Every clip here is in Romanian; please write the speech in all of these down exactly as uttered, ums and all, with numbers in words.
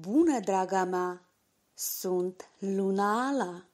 Bună, draga mea! Sunt Luna Ala!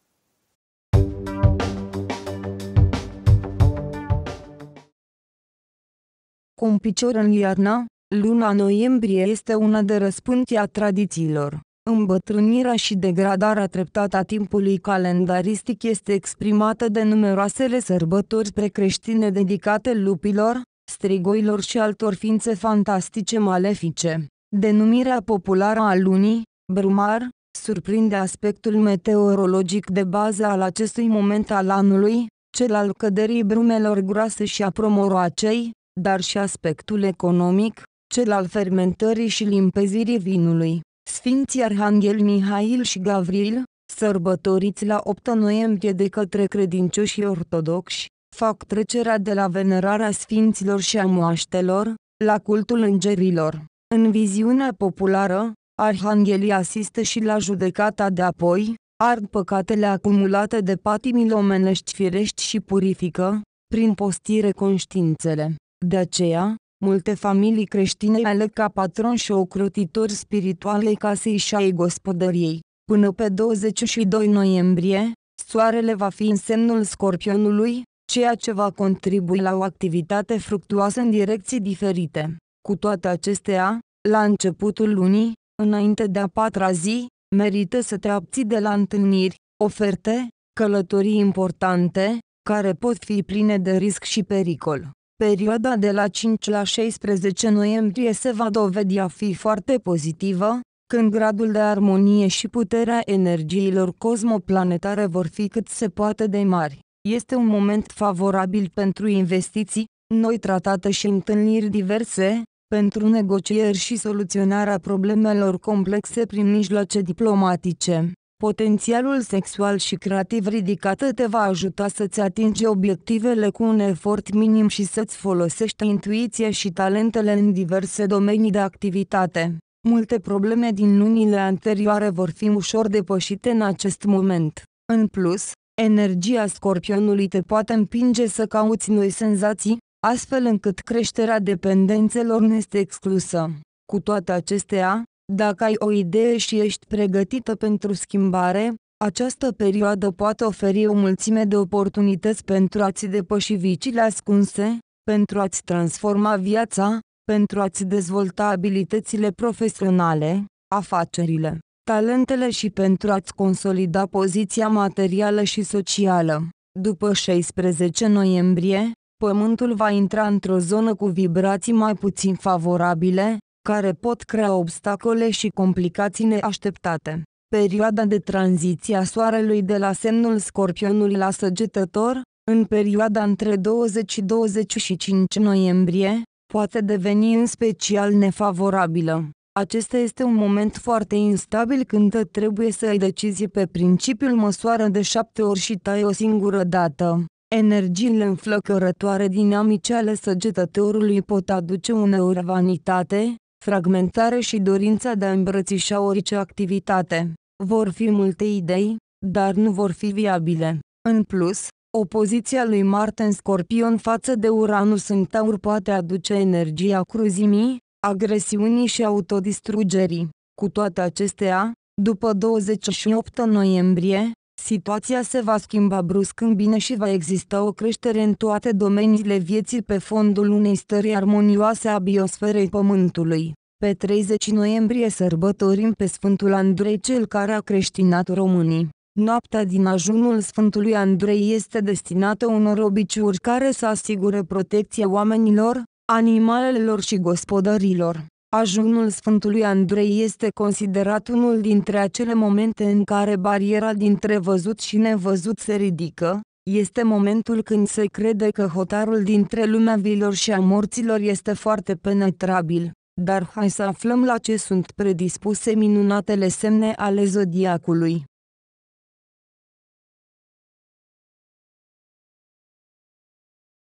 Cu un picior în iarnă, luna noiembrie este una de răspântia tradițiilor. Îmbătrânirea și degradarea treptată a timpului calendaristic este exprimată de numeroasele sărbători precreștine dedicate lupilor, strigoilor și altor ființe fantastice malefice. Denumirea populară a lunii, brumar, surprinde aspectul meteorologic de bază al acestui moment al anului, cel al căderii brumelor groase și a promoroacei, dar și aspectul economic, cel al fermentării și limpezirii vinului. Sfinții Arhanghel Mihail și Gavril, sărbătoriți la opt noiembrie de către credincioșii ortodocși, fac trecerea de la venerarea sfinților și a moaștelor, la cultul îngerilor. În viziunea populară, arhanghelii asistă și la judecata de apoi, ard păcatele acumulate de patimile omenești firești și purifică, prin postire, conștiințele. De aceea, multe familii creștine aleg ca patron și ocrotitori spirituale casei și ai gospodăriei. Până pe douăzeci și doi noiembrie, soarele va fi în semnul Scorpionului, ceea ce va contribui la o activitate fructuoasă în direcții diferite. Cu toate acestea, la începutul lunii, înainte de a patra zi, merită să te abții de la întâlniri, oferte, călătorii importante, care pot fi pline de risc și pericol. Perioada de la cinci la șaisprezece noiembrie se va dovedi a fi foarte pozitivă, când gradul de armonie și puterea energiilor cosmoplanetare vor fi cât se poate de mari. Este un moment favorabil pentru investiții, noi tratate și întâlniri diverse, pentru negocieri și soluționarea problemelor complexe prin mijloace diplomatice. Potențialul sexual și creativ ridicat te va ajuta să-ți atingi obiectivele cu un efort minim și să-ți folosești intuiția și talentele în diverse domenii de activitate. Multe probleme din lunile anterioare vor fi ușor depășite în acest moment. În plus, energia Scorpionului te poate împinge să cauți noi senzații, astfel încât creșterea dependențelor nu este exclusă. Cu toate acestea, dacă ai o idee și ești pregătită pentru schimbare, această perioadă poate oferi o mulțime de oportunități pentru a-ți depăși viciile ascunse, pentru a-ți transforma viața, pentru a-ți dezvolta abilitățile profesionale, afacerile, talentele și pentru a-ți consolida poziția materială și socială. După șaisprezece noiembrie, Pământul va intra într-o zonă cu vibrații mai puțin favorabile, care pot crea obstacole și complicații neașteptate. Perioada de tranziție a Soarelui de la semnul Scorpionului la Săgetător, în perioada între douăzeci și douăzeci și cinci noiembrie, poate deveni în special nefavorabilă. Acesta este un moment foarte instabil când trebuie să ai decizie pe principiul măsoară de șapte ori și tai o singură dată. Energiile înflăcărătoare dinamice ale Săgetătorului pot aduce uneori vanitate, fragmentare și dorința de a îmbrățișa orice activitate. Vor fi multe idei, dar nu vor fi viabile. În plus, opoziția lui Marte în Scorpion față de Uranus în Taur poate aduce energia cruzimii, agresiunii și autodistrugerii. Cu toate acestea, după douăzeci și opt noiembrie, situația se va schimba brusc în bine și va exista o creștere în toate domeniile vieții pe fondul unei stări armonioase a biosferei Pământului. Pe treizeci noiembrie sărbătorim pe Sfântul Andrei, cel care a creștinat românii. Noaptea din ajunul Sfântului Andrei este destinată unor obiciuri care să asigure protecție oamenilor, animalelor și gospodărilor. Ajunul Sfântului Andrei este considerat unul dintre acele momente în care bariera dintre văzut și nevăzut se ridică, este momentul când se crede că hotarul dintre lumea viilor și a morților este foarte penetrabil. Dar hai să aflăm la ce sunt predispuse minunatele semne ale zodiacului.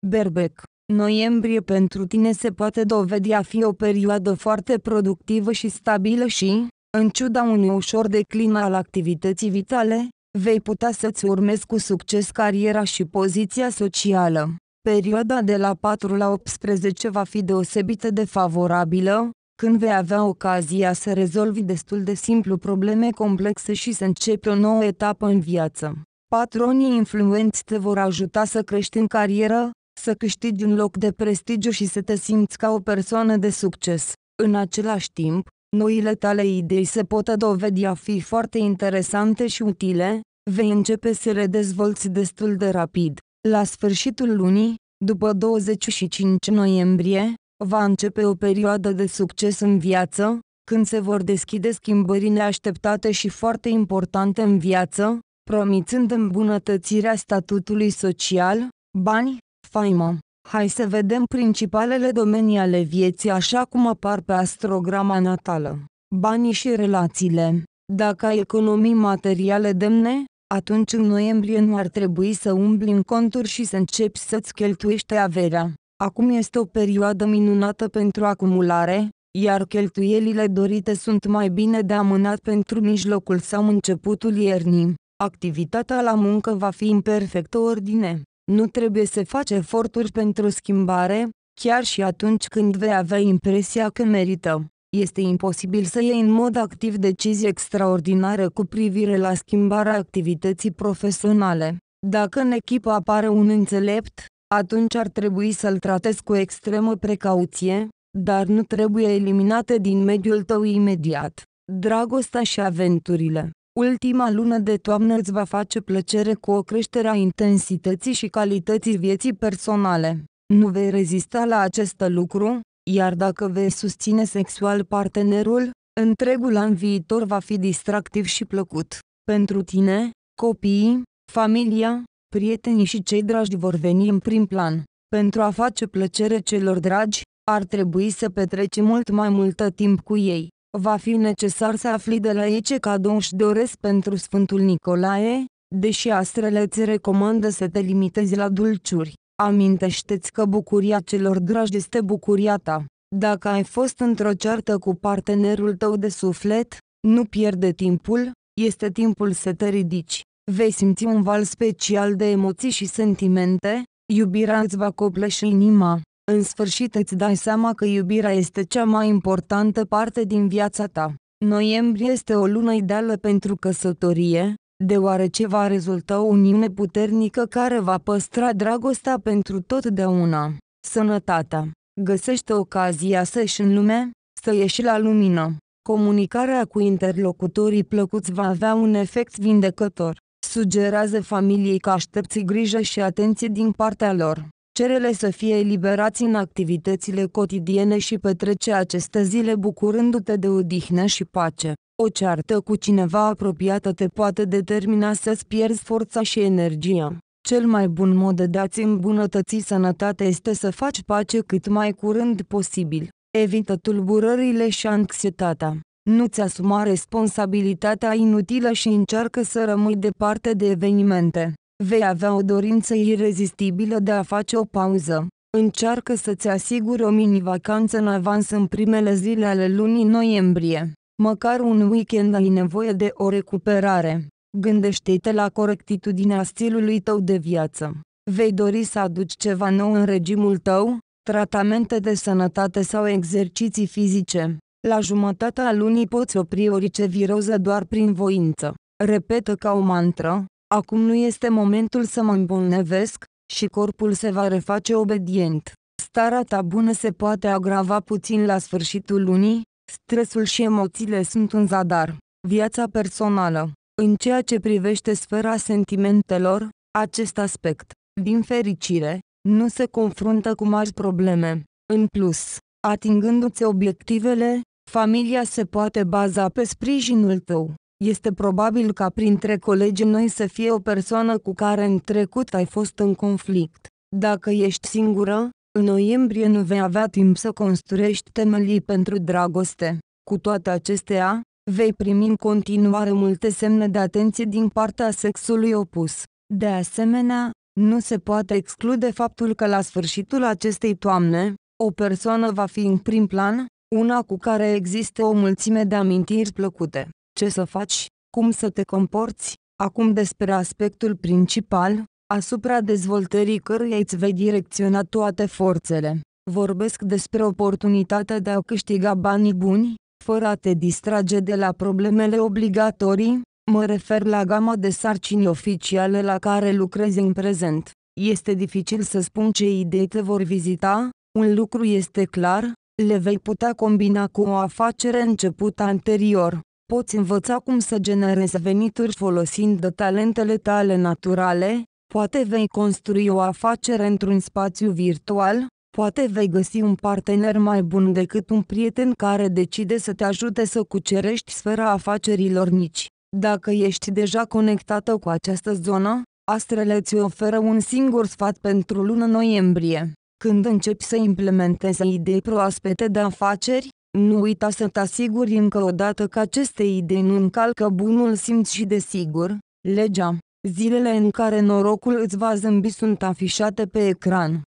Berbec. Noiembrie pentru tine se poate dovedi a fi o perioadă foarte productivă și stabilă și, în ciuda unui ușor declin al activității vitale, vei putea să-ți urmezi cu succes cariera și poziția socială. Perioada de la patru la optsprezece va fi deosebită de favorabilă, când vei avea ocazia să rezolvi destul de simplu probleme complexe și să începi o nouă etapă în viață. Patronii influenți te vor ajuta să crești în carieră, să câștigi un loc de prestigiu și să te simți ca o persoană de succes. În același timp, noile tale idei se pot dovedi a fi foarte interesante și utile, vei începe să le dezvolți destul de rapid. La sfârșitul lunii, după douăzeci și cinci noiembrie, va începe o perioadă de succes în viață, când se vor deschide schimbări neașteptate și foarte importante în viață, promițând îmbunătățirea statutului social, bani, faimă. Hai să vedem principalele domenii ale vieții așa cum apar pe astrograma natală. Banii și relațiile. Dacă ai economii materiale demne, atunci în noiembrie nu ar trebui să umbli în conturi și să începi să-ți cheltuiești averea. Acum este o perioadă minunată pentru acumulare, iar cheltuielile dorite sunt mai bine de amânat pentru mijlocul sau începutul iernii. Activitatea la muncă va fi în perfectă ordine. Nu trebuie să faci eforturi pentru schimbare, chiar și atunci când vei avea impresia că merită. Este imposibil să iei în mod activ decizii extraordinare cu privire la schimbarea activității profesionale. Dacă în echipă apare un înțelept, atunci ar trebui să-l tratezi cu extremă precauție, dar nu trebuie eliminate din mediul tău imediat. Dragostea și aventurile. Ultima lună de toamnă îți va face plăcere cu o creștere a intensității și calității vieții personale. Nu vei rezista la acest lucru, iar dacă vei susține sexual partenerul, întregul an viitor va fi distractiv și plăcut. Pentru tine, copiii, familia, prietenii și cei dragi vor veni în prim plan. Pentru a face plăcere celor dragi, ar trebui să petreci mult mai mult timp cu ei. Va fi necesar să afli de la ei ce cadou își doresc pentru Sfântul Nicolae, deși astrele îți recomandă să te limitezi la dulciuri. Amintește-ți că bucuria celor dragi este bucuria ta. Dacă ai fost într-o ceartă cu partenerul tău de suflet, nu pierde timpul, este timpul să te ridici. Vei simți un val special de emoții și sentimente, iubirea îți va copleși inima. În sfârșit îți dai seama că iubirea este cea mai importantă parte din viața ta. Noiembrie este o lună ideală pentru căsătorie, deoarece va rezulta o uniune puternică care va păstra dragostea pentru totdeauna. Sănătatea. Găsește ocazia să ieși în lume, să ieși la lumină. Comunicarea cu interlocutorii plăcuți va avea un efect vindecător. Sugerează familiei că aștepți grijă și atenție din partea lor. Cerele să fie eliberați în activitățile cotidiene și petrece aceste zile bucurându-te de odihnă și pace. O ceartă cu cineva apropiată te poate determina să-ți pierzi forța și energia. Cel mai bun mod de a-ți îmbunătăți sănătatea este să faci pace cât mai curând posibil. Evită tulburările și anxietatea. Nu-ți asuma responsabilitatea inutilă și încearcă să rămâi departe de evenimente. Vei avea o dorință irezistibilă de a face o pauză. Încearcă să-ți asiguri o mini-vacanță în avans în primele zile ale lunii noiembrie. Măcar un weekend ai nevoie de o recuperare. Gândește-te la corectitudinea stilului tău de viață. Vei dori să aduci ceva nou în regimul tău, tratamente de sănătate sau exerciții fizice. La jumătatea lunii poți opri orice viroză doar prin voință. Repetă ca o mantră. Acum nu este momentul să mă îmbolnăvesc, și corpul se va reface obedient. Starea ta bună se poate agrava puțin la sfârșitul lunii, stresul și emoțiile sunt în zadar. Viața personală. În ceea ce privește sfera sentimentelor, acest aspect, din fericire, nu se confruntă cu mari probleme. În plus, atingându-ți obiectivele, familia se poate baza pe sprijinul tău. Este probabil ca printre colegii noi să fie o persoană cu care în trecut ai fost în conflict. Dacă ești singură, în noiembrie nu vei avea timp să construiești temelii pentru dragoste. Cu toate acestea, vei primi în continuare multe semne de atenție din partea sexului opus. De asemenea, nu se poate exclude faptul că la sfârșitul acestei toamne, o persoană va fi în prim plan, una cu care există o mulțime de amintiri plăcute. Ce să faci, cum să te comporți, acum despre aspectul principal, asupra dezvoltării căruia îți vei direcționa toate forțele. Vorbesc despre oportunitatea de a câștiga banii buni, fără a te distrage de la problemele obligatorii, mă refer la gama de sarcini oficiale la care lucrez în prezent. Este dificil să spun ce idei te vor vizita, un lucru este clar, le vei putea combina cu o afacere începută anterior. Poți învăța cum să generezi venituri folosind talentele tale naturale, poate vei construi o afacere într-un spațiu virtual, poate vei găsi un partener mai bun decât un prieten care decide să te ajute să cucerești sfera afacerilor mici. Dacă ești deja conectată cu această zonă, astrele îți oferă un singur sfat pentru luna noiembrie. Când începi să implementezi idei proaspete de afaceri, nu uita să te asiguri încă o dată că aceste idei nu încalcă bunul simț și, desigur, legea. Zilele în care norocul îți va zâmbi sunt afișate pe ecran.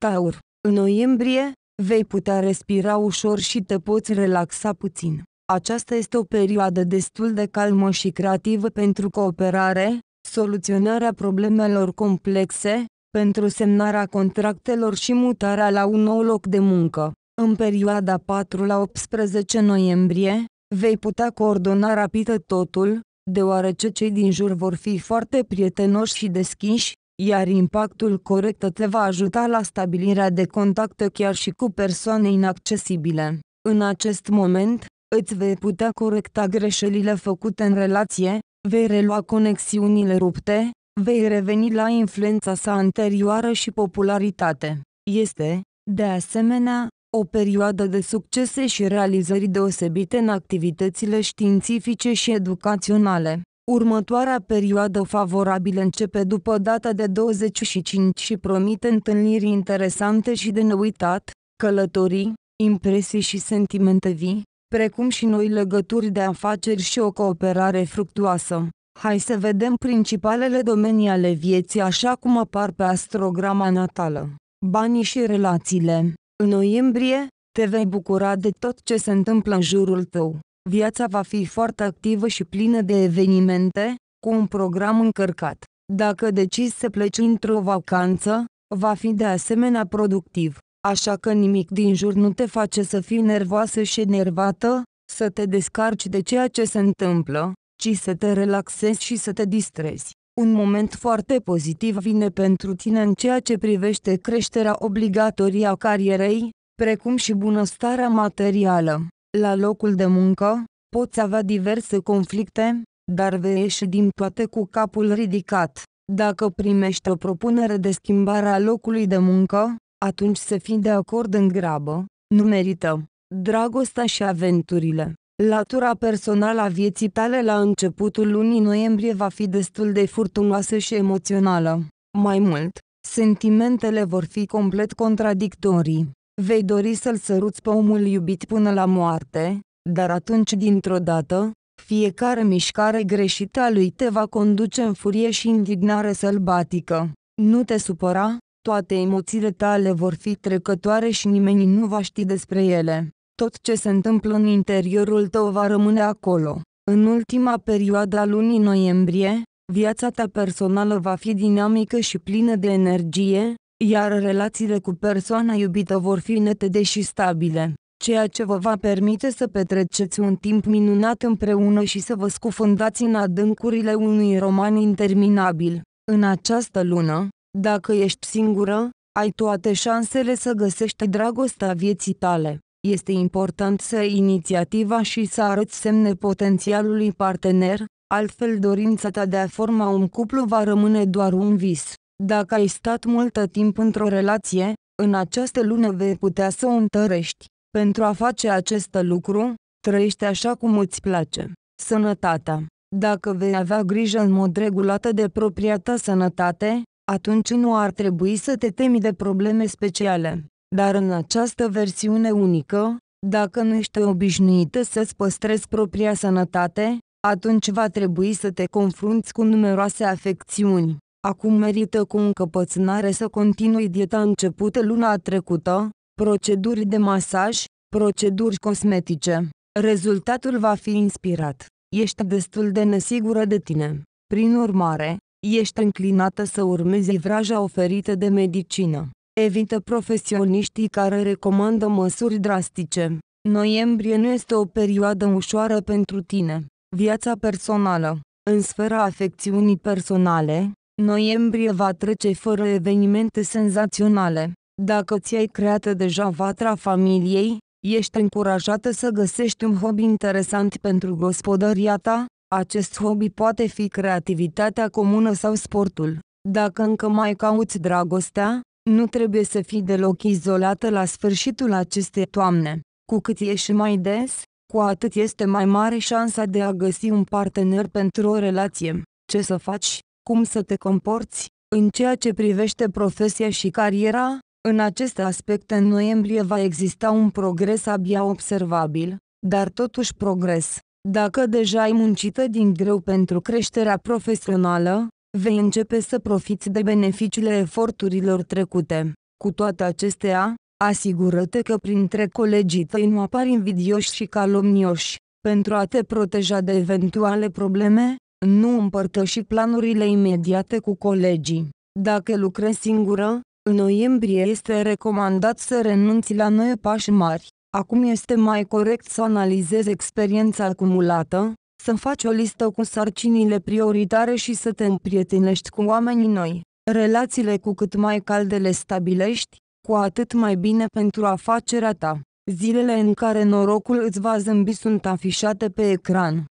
Taur. În noiembrie, vei putea respira ușor și te poți relaxa puțin. Aceasta este o perioadă destul de calmă și creativă pentru cooperare, soluționarea problemelor complexe, pentru semnarea contractelor și mutarea la un nou loc de muncă. În perioada patru la optsprezece noiembrie, vei putea coordona rapid totul, deoarece cei din jur vor fi foarte prietenoși și deschiși, iar impactul corect te va ajuta la stabilirea de contacte chiar și cu persoane inaccesibile. În acest moment, îți vei putea corecta greșelile făcute în relație, vei relua conexiunile rupte, vei reveni la influența sa anterioară și popularitate. Este, de asemenea, o perioadă de succese și realizări deosebite în activitățile științifice și educaționale. Următoarea perioadă favorabilă începe după data de douăzeci și cinci și promite întâlniri interesante și de neuitat, călătorii, impresii și sentimente vii, precum și noi legături de afaceri și o cooperare fructuoasă. Hai să vedem principalele domenii ale vieții așa cum apar pe astrograma natală. Banii și relațiile. În noiembrie, te vei bucura de tot ce se întâmplă în jurul tău. Viața va fi foarte activă și plină de evenimente, cu un program încărcat. Dacă decizi să pleci într-o vacanță, va fi de asemenea productiv. Așa că nimic din jur nu te face să fii nervoasă și enervată, să te descarci de ceea ce se întâmplă, ci să te relaxezi și să te distrezi. Un moment foarte pozitiv vine pentru tine în ceea ce privește creșterea obligatorie a carierei, precum și bunăstarea materială. La locul de muncă, poți avea diverse conflicte, dar vei ieși din toate cu capul ridicat. Dacă primești o propunere de schimbare a locului de muncă, atunci să fii de acord în grabă, nu merită. Dragostea și aventurile. Latura personală a vieții tale la începutul lunii noiembrie va fi destul de furtunoasă și emoțională. Mai mult, sentimentele vor fi complet contradictorii. Vei dori să-l săruți pe omul iubit până la moarte, dar atunci dintr-o dată, fiecare mișcare greșită a lui te va conduce în furie și indignare sălbatică. Nu te supăra, toate emoțiile tale vor fi trecătoare și nimeni nu va ști despre ele. Tot ce se întâmplă în interiorul tău va rămâne acolo. În ultima perioadă a lunii noiembrie, viața ta personală va fi dinamică și plină de energie, iar relațiile cu persoana iubită vor fi netede și stabile, ceea ce vă va permite să petreceți un timp minunat împreună și să vă scufundați în adâncurile unui roman interminabil. În această lună, dacă ești singură, ai toate șansele să găsești dragostea vieții tale. Este important să ai inițiativa și să arăți semne potențialului partener, altfel dorința ta de a forma un cuplu va rămâne doar un vis. Dacă ai stat multă timp într-o relație, în această lună vei putea să o întărești. Pentru a face acest lucru, trăiește așa cum îți place. Sănătatea. Dacă vei avea grijă în mod regulat de propria ta sănătate, atunci nu ar trebui să te temi de probleme speciale. Dar în această versiune unică, dacă nu ești obișnuită să-ți păstrezi propria sănătate, atunci va trebui să te confrunți cu numeroase afecțiuni. Acum merită cu încăpățânare să continui dieta începută luna trecută, proceduri de masaj, proceduri cosmetice. Rezultatul va fi inspirat. Ești destul de nesigură de tine. Prin urmare, ești înclinată să urmezi vraja oferită de medicină. evită profesioniștii care recomandă măsuri drastice. Noiembrie nu este o perioadă ușoară pentru tine. Viața personală. În sfera afecțiunii personale, noiembrie va trece fără evenimente senzaționale. Dacă ți-ai creat deja vatra familiei, ești încurajată să găsești un hobby interesant pentru gospodăria ta. Acest hobby poate fi creativitatea comună sau sportul. Dacă încă mai cauți dragostea, nu trebuie să fii deloc izolată la sfârșitul acestei toamne. Cu cât ieși mai des, cu atât este mai mare șansa de a găsi un partener pentru o relație. Ce să faci, cum să te comporți, în ceea ce privește profesia și cariera, în aceste aspecte în noiembrie va exista un progres abia observabil, dar totuși progres. Dacă deja ai muncită din greu pentru creșterea profesională, vei începe să profiți de beneficiile eforturilor trecute. Cu toate acestea, asigură-te că printre colegii tăi nu apar invidioși și calomnioși. Pentru a te proteja de eventuale probleme, nu împărtăși planurile imediate cu colegii. Dacă lucrezi singură, în noiembrie este recomandat să renunți la noi pași mari. Acum este mai corect să analizezi experiența acumulată, să faci o listă cu sarcinile prioritare și să te împrietenești cu oamenii noi. Relațiile cu cât mai calde le stabilești, cu atât mai bine pentru afacerea ta. Zilele în care norocul îți va zâmbi sunt afișate pe ecran.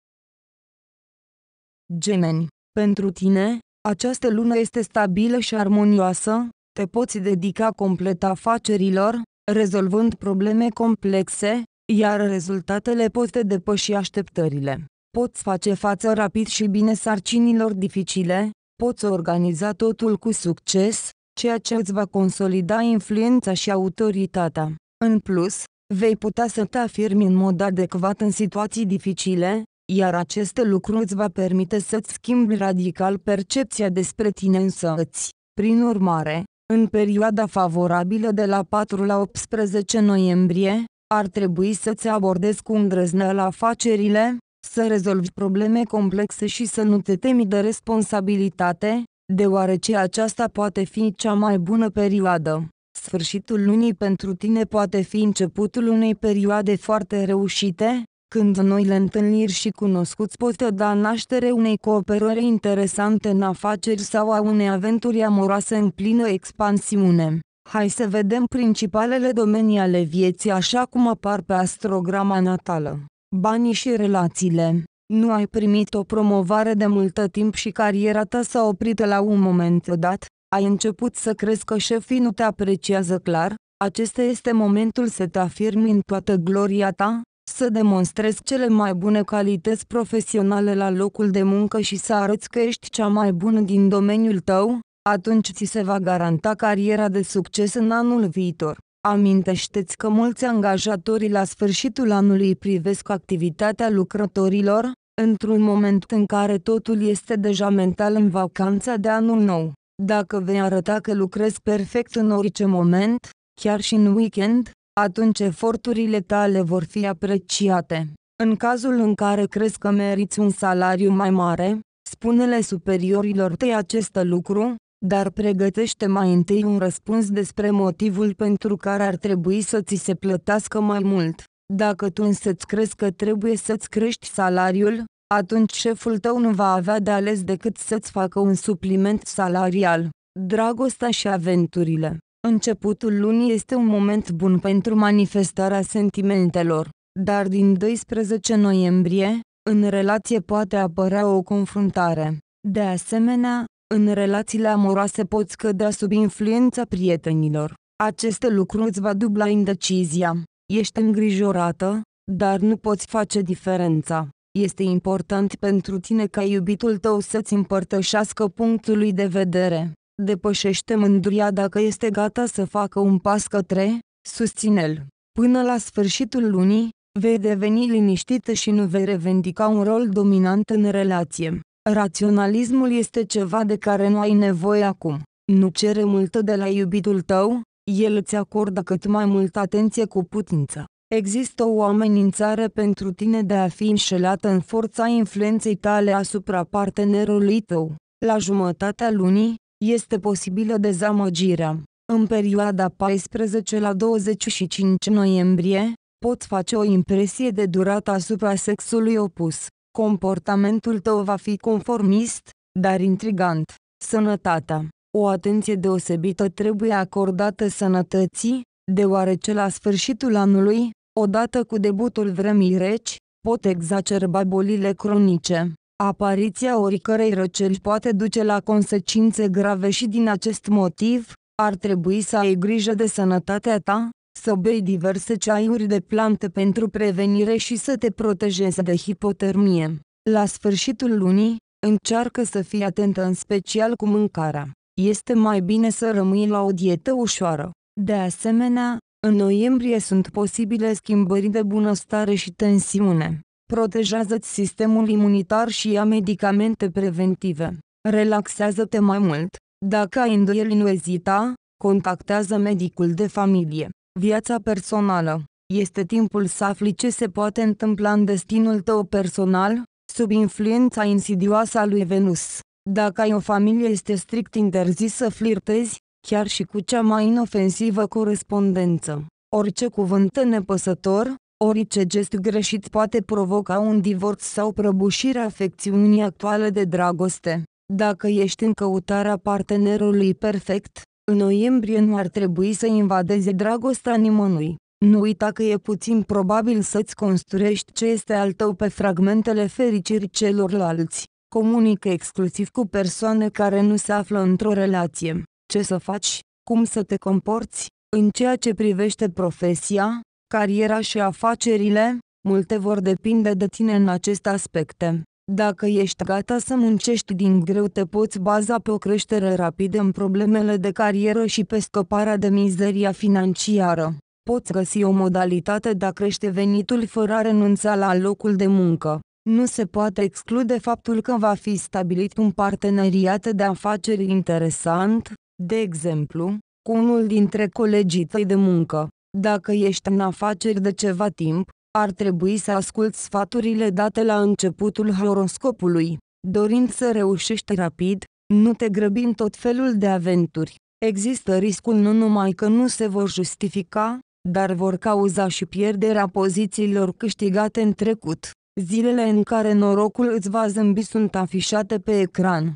Gemeni. Pentru tine, această lună este stabilă și armonioasă, te poți dedica complet afacerilor, rezolvând probleme complexe, iar rezultatele pot te depăși așteptările. Poți face față rapid și bine sarcinilor dificile, poți organiza totul cu succes, ceea ce îți va consolida influența și autoritatea. În plus, vei putea să te afirmi în mod adecvat în situații dificile, iar acest lucru îți va permite să-ți schimbi radical percepția despre tine însăți. Prin urmare, în perioada favorabilă de la patru la optsprezece noiembrie, ar trebui să-ți abordezi cu îndrăzneală afacerile, să rezolvi probleme complexe și să nu te temi de responsabilitate, deoarece aceasta poate fi cea mai bună perioadă. Sfârșitul lunii pentru tine poate fi începutul unei perioade foarte reușite, când noile întâlniri și cunoscuți pot da naștere unei cooperări interesante în afaceri sau a unei aventuri amoroase în plină expansiune. Hai să vedem principalele domenii ale vieții așa cum apar pe astrograma natală. Banii și relațiile. Nu ai primit o promovare de multă timp și cariera ta s-a oprit la un moment dat, ai început să crezi că șefii nu te apreciază clar, acesta este momentul să te afirmi în toată gloria ta, să demonstrezi cele mai bune calități profesionale la locul de muncă și să arăți că ești cea mai bună din domeniul tău, atunci ți se va garanta cariera de succes în anul viitor. Amintește-ți că mulți angajatori la sfârșitul anului privesc activitatea lucrătorilor, într-un moment în care totul este deja mental în vacanța de anul nou. Dacă vei arăta că lucrezi perfect în orice moment, chiar și în weekend, atunci eforturile tale vor fi apreciate. În cazul în care crezi că meriți un salariu mai mare, spune-le superiorilor tăi acest lucru, dar pregătește mai întâi un răspuns despre motivul pentru care ar trebui să ți se plătească mai mult. Dacă tu însă-ți crezi că trebuie să-ți crești salariul, atunci șeful tău nu va avea de ales decât să-ți facă un supliment salarial. Dragostea și aventurile. Începutul lunii este un moment bun pentru manifestarea sentimentelor, dar din doisprezece noiembrie, în relație poate apărea o confruntare. De asemenea, în relațiile amoroase poți cădea sub influența prietenilor. Acest lucru îți va dubla indecizia. Ești îngrijorată, dar nu poți face diferența. Este important pentru tine ca iubitul tău să-ți împărtășească punctul lui de vedere. Depășește mândria dacă este gata să facă un pas către, susține-l. Până la sfârșitul lunii, vei deveni liniștită și nu vei revendica un rol dominant în relație. Raționalismul este ceva de care nu ai nevoie acum. Nu cere multă de la iubitul tău, el îți acordă cât mai multă atenție cu putință. Există o amenințare pentru tine de a fi înșelată în forța influenței tale asupra partenerului tău. La jumătatea lunii, este posibilă dezamăgirea. În perioada paisprezece la douăzeci și cinci noiembrie, pot face o impresie de durată asupra sexului opus. Comportamentul tău va fi conformist, dar intrigant. Sănătatea. O atenție deosebită trebuie acordată sănătății, deoarece la sfârșitul anului, odată cu debutul vremii reci, pot exacerba bolile cronice. Apariția oricărei răceli poate duce la consecințe grave și din acest motiv, ar trebui să ai grijă de sănătatea ta, să bei diverse ceaiuri de plante pentru prevenire și să te protejezi de hipotermie. La sfârșitul lunii, încearcă să fii atentă în special cu mâncarea. Este mai bine să rămâi la o dietă ușoară. De asemenea, în noiembrie sunt posibile schimbări de bunăstare și tensiune. Protejează-ți sistemul imunitar și ia medicamente preventive. Relaxează-te mai mult. Dacă ai îndoieli, nu ezita, contactează medicul de familie. Viața personală. Este timpul să afli ce se poate întâmpla în destinul tău personal, sub influența insidioasă a lui Venus. Dacă ai o familie, este strict interzis să flirtezi, chiar și cu cea mai inofensivă corespondență. Orice cuvânt nepăsător, orice gest greșit poate provoca un divorț sau prăbușirea afecțiunii actuale de dragoste. Dacă ești în căutarea partenerului perfect, în noiembrie nu ar trebui să invadeze dragostea nimănui. Nu uita că e puțin probabil să-ți construiești ce este al tău pe fragmentele fericirii celorlalți. Comunică exclusiv cu persoane care nu se află într-o relație. Ce să faci, cum să te comporți, în ceea ce privește profesia, cariera și afacerile, multe vor depinde de tine în aceste aspecte. Dacă ești gata să muncești din greu, te poți baza pe o creștere rapidă în problemele de carieră și pe scăparea de mizeria financiară. Poți găsi o modalitate de a crește venitul fără a renunța la locul de muncă. Nu se poate exclude faptul că va fi stabilit un parteneriat de afaceri interesant, de exemplu, cu unul dintre colegii tăi de muncă. Dacă ești în afaceri de ceva timp, ar trebui să asculți sfaturile date la începutul horoscopului. Dorind să reușești rapid, nu te grăbi în tot felul de aventuri. Există riscul nu numai că nu se vor justifica, dar vor cauza și pierderea pozițiilor câștigate în trecut. Zilele în care norocul îți va zâmbi sunt afișate pe ecran.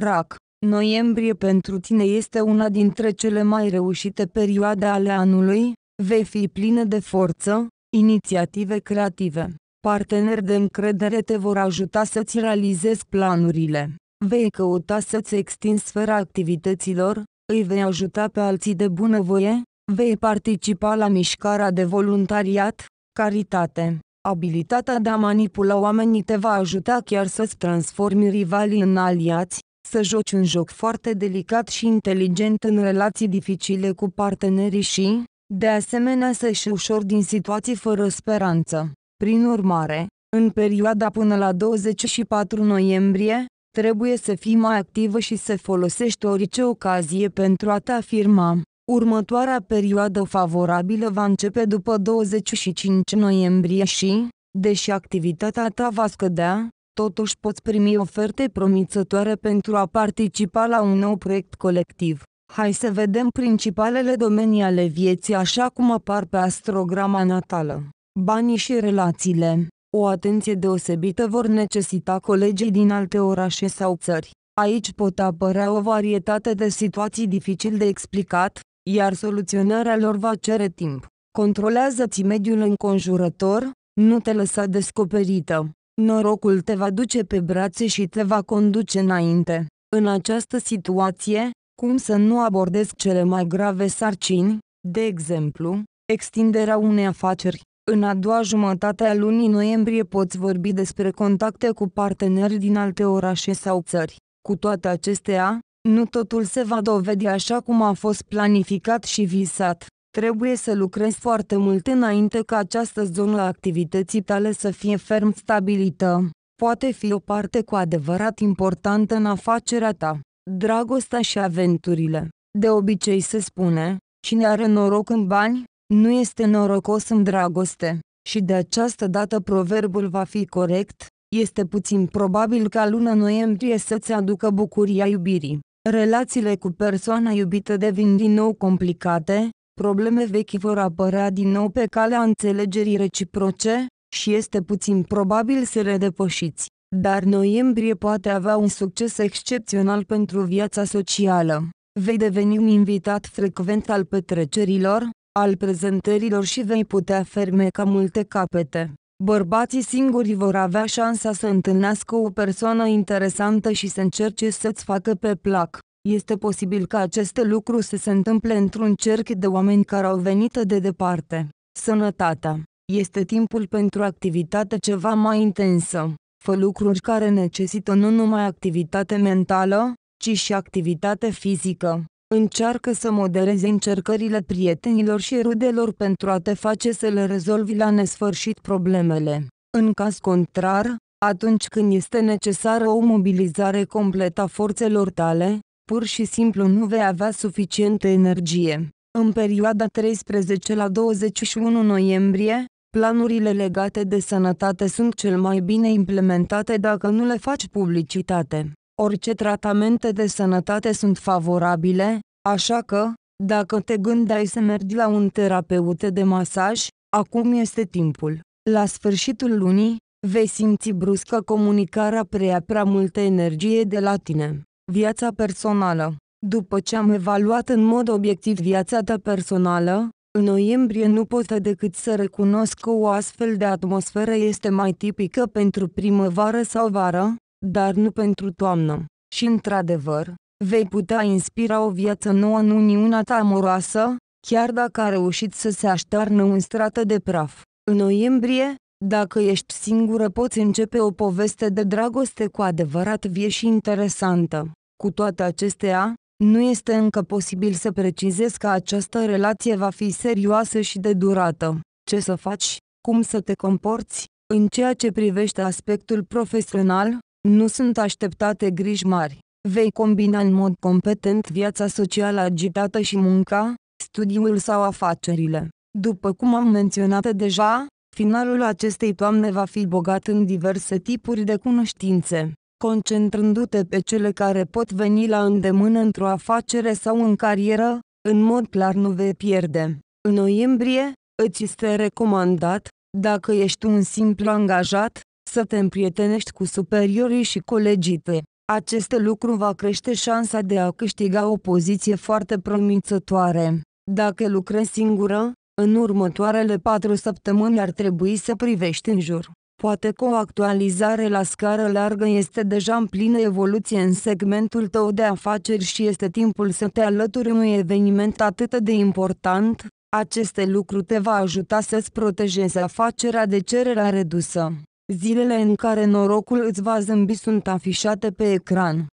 Rac. Noiembrie pentru tine este una dintre cele mai reușite perioade ale anului. Vei fi plină de forță, inițiative creative. Parteneri de încredere te vor ajuta să-ți realizezi planurile. Vei căuta să-ți extinzi sfera activităților, îi vei ajuta pe alții de bunăvoie, vei participa la mișcarea de voluntariat, caritate. Abilitatea de a manipula oamenii te va ajuta chiar să-ți transformi rivalii în aliați, să joci un joc foarte delicat și inteligent în relații dificile cu partenerii și, de asemenea, să ieși ușor din situații fără speranță. Prin urmare, în perioada până la douăzeci și patru noiembrie, trebuie să fii mai activă și să folosești orice ocazie pentru a te afirma. Următoarea perioadă favorabilă va începe după douăzeci și cinci noiembrie și, deși activitatea ta va scădea, totuși poți primi oferte promițătoare pentru a participa la un nou proiect colectiv. Hai să vedem principalele domenii ale vieții așa cum apar pe astrograma natală. Banii și relațiile. O atenție deosebită vor necesita colegii din alte orașe sau țări. Aici pot apărea o varietate de situații dificil de explicat, iar soluționarea lor va cere timp. Controlează-ți mediul înconjurător, nu te lăsa descoperită. Norocul te va duce pe brațe și te va conduce înainte. În această situație, cum să nu abordezi cele mai grave sarcini, de exemplu, extinderea unei afaceri. În a doua jumătate a lunii noiembrie poți vorbi despre contacte cu parteneri din alte orașe sau țări. Cu toate acestea, nu totul se va dovedi așa cum a fost planificat și visat. Trebuie să lucrezi foarte mult înainte ca această zonă a activității tale să fie ferm stabilită. Poate fi o parte cu adevărat importantă în afacerea ta. Dragostea și aventurile. De obicei se spune, cine are noroc în bani, nu este norocos în dragoste. Și de această dată proverbul va fi corect, este puțin probabil ca luna noiembrie să-ți aducă bucuria iubirii. Relațiile cu persoana iubită devin din nou complicate, probleme vechi vor apărea din nou pe calea înțelegerii reciproce, și este puțin probabil să le depășiți. Dar noiembrie poate avea un succes excepțional pentru viața socială. Vei deveni un invitat frecvent al petrecerilor, al prezentărilor și vei putea fermeca multe capete. Bărbații singuri vor avea șansa să întâlnească o persoană interesantă și să încerce să-ți facă pe plac. Este posibil ca acest lucru să se întâmple într-un cerc de oameni care au venit de departe. Sănătatea. Este timpul pentru activitate ceva mai intensă. Fă lucruri care necesită nu numai activitate mentală, ci și activitate fizică. Încearcă să moderezi încercările prietenilor și rudelor pentru a te face să le rezolvi la nesfârșit problemele. În caz contrar, atunci când este necesară o mobilizare completă a forțelor tale, pur și simplu nu vei avea suficientă energie. În perioada treisprezece la douăzeci și unu noiembrie, planurile legate de sănătate sunt cel mai bine implementate dacă nu le faci publicitate. Orice tratamente de sănătate sunt favorabile, așa că, dacă te gândeai să mergi la un terapeut de masaj, acum este timpul. La sfârșitul lunii, vei simți brusc că comunicarea preia prea multă energie de la tine. Viața personală. După ce am evaluat în mod obiectiv viața ta personală, în noiembrie nu pot decât să recunosc că o astfel de atmosferă este mai tipică pentru primăvară sau vară, dar nu pentru toamnă. Și într-adevăr, vei putea inspira o viață nouă în uniunea ta amoroasă, chiar dacă a reușit să se aștearnă un strat de praf. În noiembrie, dacă ești singură, poți începe o poveste de dragoste cu adevărat vie și interesantă. Cu toate acestea, nu este încă posibil să precizez că această relație va fi serioasă și de durată. Ce să faci, cum să te comporți, în ceea ce privește aspectul profesional, nu sunt așteptate griji mari. Vei combina în mod competent viața socială agitată și munca, studiul sau afacerile. După cum am menționat deja, finalul acestei toamne va fi bogat în diverse tipuri de cunoștințe. Concentrându-te pe cele care pot veni la îndemână într-o afacere sau în carieră, în mod clar nu vei pierde. În noiembrie, îți este recomandat, dacă ești un simplu angajat, să te împrietenești cu superiorii și colegii tăi. Acest lucru va crește șansa de a câștiga o poziție foarte promițătoare. Dacă lucrezi singură, în următoarele patru săptămâni ar trebui să privești în jur. Poate că o actualizare la scară largă este deja în plină evoluție în segmentul tău de afaceri și este timpul să te alături unui eveniment atât de important. Aceste lucruri te va ajuta să-ți protejezi afacerea de cererea redusă. Zilele în care norocul îți va zâmbi sunt afișate pe ecran.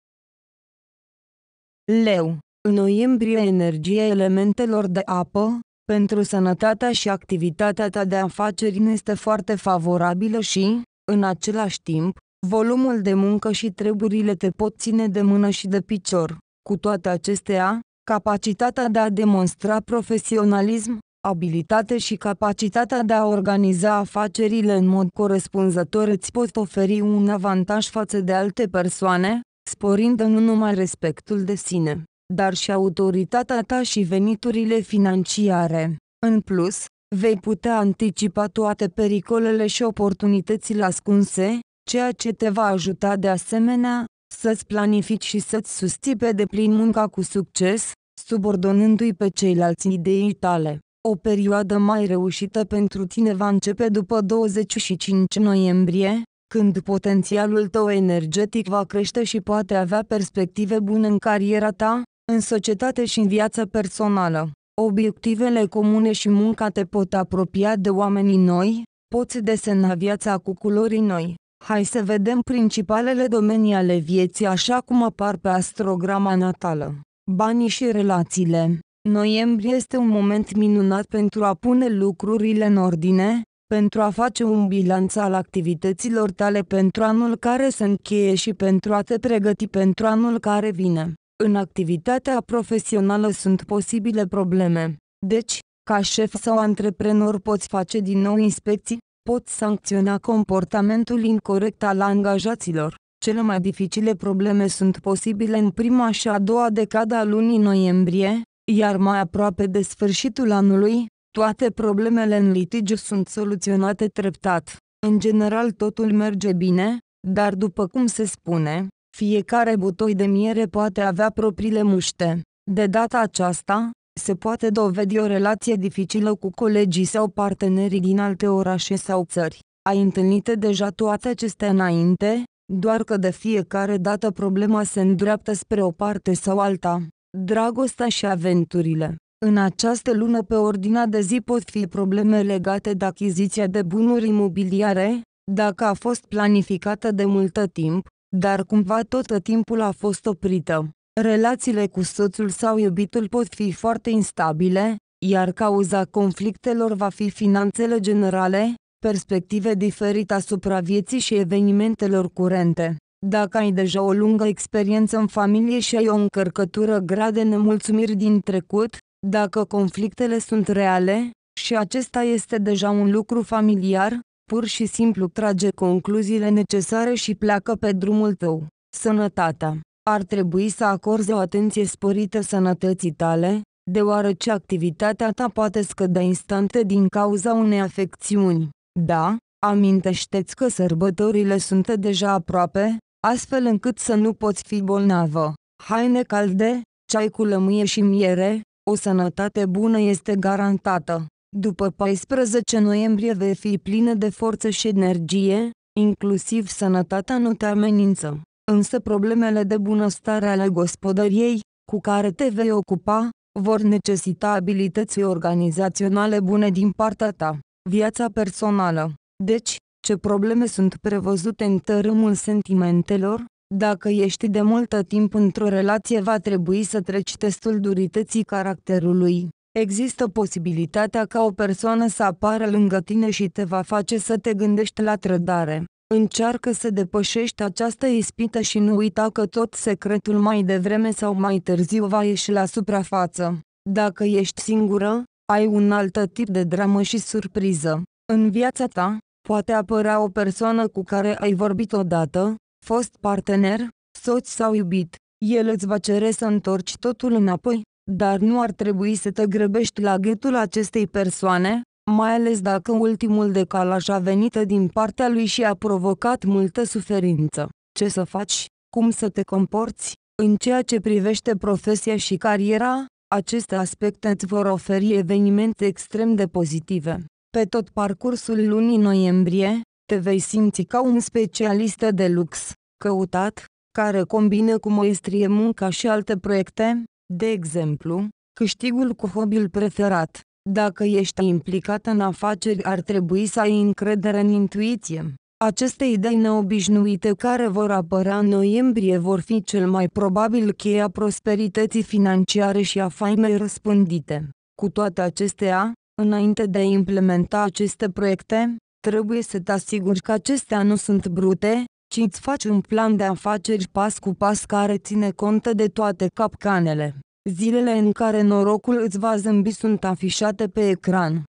Leu. În noiembrie, energia elementelor de apă, pentru sănătatea și activitatea ta de afaceri nu este foarte favorabilă și, în același timp, volumul de muncă și treburile te pot ține de mână și de picior. Cu toate acestea, capacitatea de a demonstra profesionalism, abilitate și capacitatea de a organiza afacerile în mod corespunzător îți pot oferi un avantaj față de alte persoane, sporind nu numai respectul de sine, dar și autoritatea ta și veniturile financiare. În plus, vei putea anticipa toate pericolele și oportunitățile ascunse, ceea ce te va ajuta de asemenea să-ți planifici și să-ți susții pe deplin munca cu succes, subordonându-i pe ceilalți ideii tale. O perioadă mai reușită pentru tine va începe după douăzeci și cinci noiembrie, când potențialul tău energetic va crește și poate avea perspective bune în cariera ta, în societate și în viața personală. Obiectivele comune și munca te pot apropia de oamenii noi, poți desena viața cu culori noi. Hai să vedem principalele domenii ale vieții așa cum apar pe astrograma natală. Banii și relațiile. Noiembrie este un moment minunat pentru a pune lucrurile în ordine, pentru a face un bilanț al activităților tale pentru anul care se încheie și pentru a te pregăti pentru anul care vine. În activitatea profesională sunt posibile probleme. Deci, ca șef sau antreprenor poți face din nou inspecții, poți sancționa comportamentul incorect al angajaților. Cele mai dificile probleme sunt posibile în prima și a doua decadă a lunii noiembrie, iar mai aproape de sfârșitul anului, toate problemele în litigiu sunt soluționate treptat. În general totul merge bine, dar după cum se spune, fiecare butoi de miere poate avea propriile muște. De data aceasta, se poate dovedi o relație dificilă cu colegii sau partenerii din alte orașe sau țări. Ai întâlnit deja toate acestea înainte, doar că de fiecare dată problema se îndreaptă spre o parte sau alta. Dragostea și aventurile. În această lună pe ordinea de zi pot fi probleme legate de achiziția de bunuri imobiliare, dacă a fost planificată de multă timp, dar cumva tot timpul a fost oprită. Relațiile cu soțul sau iubitul pot fi foarte instabile, iar cauza conflictelor va fi finanțele generale, perspective diferite asupra vieții și evenimentelor curente. Dacă ai deja o lungă experiență în familie și ai o încărcătură grea de nemulțumiri din trecut, dacă conflictele sunt reale, și acesta este deja un lucru familiar, pur și simplu trage concluziile necesare și pleacă pe drumul tău. Sănătatea. Ar trebui să acorzi o atenție sporită sănătății tale, deoarece activitatea ta poate scădea instante din cauza unei afecțiuni. Da, amintește-ți că sărbătorile sunt deja aproape, astfel încât să nu poți fi bolnavă. Haine calde, ceai cu lămâie și miere, o sănătate bună este garantată. După paisprezece noiembrie vei fi plină de forță și energie, inclusiv sănătatea nu te amenință. Însă problemele de bunăstare ale gospodăriei, cu care te vei ocupa, vor necesita abilități organizaționale bune din partea ta. Viața personală. Deci, ce probleme sunt prevăzute în tărâmul sentimentelor? Dacă ești de mult timp într-o relație, va trebui să treci testul durității caracterului. Există posibilitatea ca o persoană să apară lângă tine și te va face să te gândești la trădare. Încearcă să depășești această ispită și nu uita că tot secretul mai devreme sau mai târziu va ieși la suprafață. Dacă ești singură, ai un alt tip de dramă și surpriză. În viața ta, poate apărea o persoană cu care ai vorbit odată, fost partener, soț sau iubit. El îți va cere să întorci totul înapoi, dar nu ar trebui să te grăbești la gâtul acestei persoane, mai ales dacă ultimul decalaj a venit din partea lui și a provocat multă suferință. Ce să faci? Cum să te comporți? În ceea ce privește profesia și cariera, aceste aspecte îți vor oferi evenimente extrem de pozitive. Pe tot parcursul lunii noiembrie, te vei simți ca un specialist de lux, căutat, care combină cu maestrie munca și alte proiecte, de exemplu, câștigul cu hobby-ul preferat. Dacă ești implicat în afaceri, ar trebui să ai încredere în intuiție. Aceste idei neobișnuite care vor apărea în noiembrie vor fi cel mai probabil cheia prosperității financiare și a faimei răspândite. Cu toate acestea, înainte de a implementa aceste proiecte, trebuie să te asiguri că acestea nu sunt brute, ci îți faci un plan de afaceri pas cu pas care ține cont de toate capcanele. Zilele în care norocul îți va zâmbi sunt afișate pe ecran.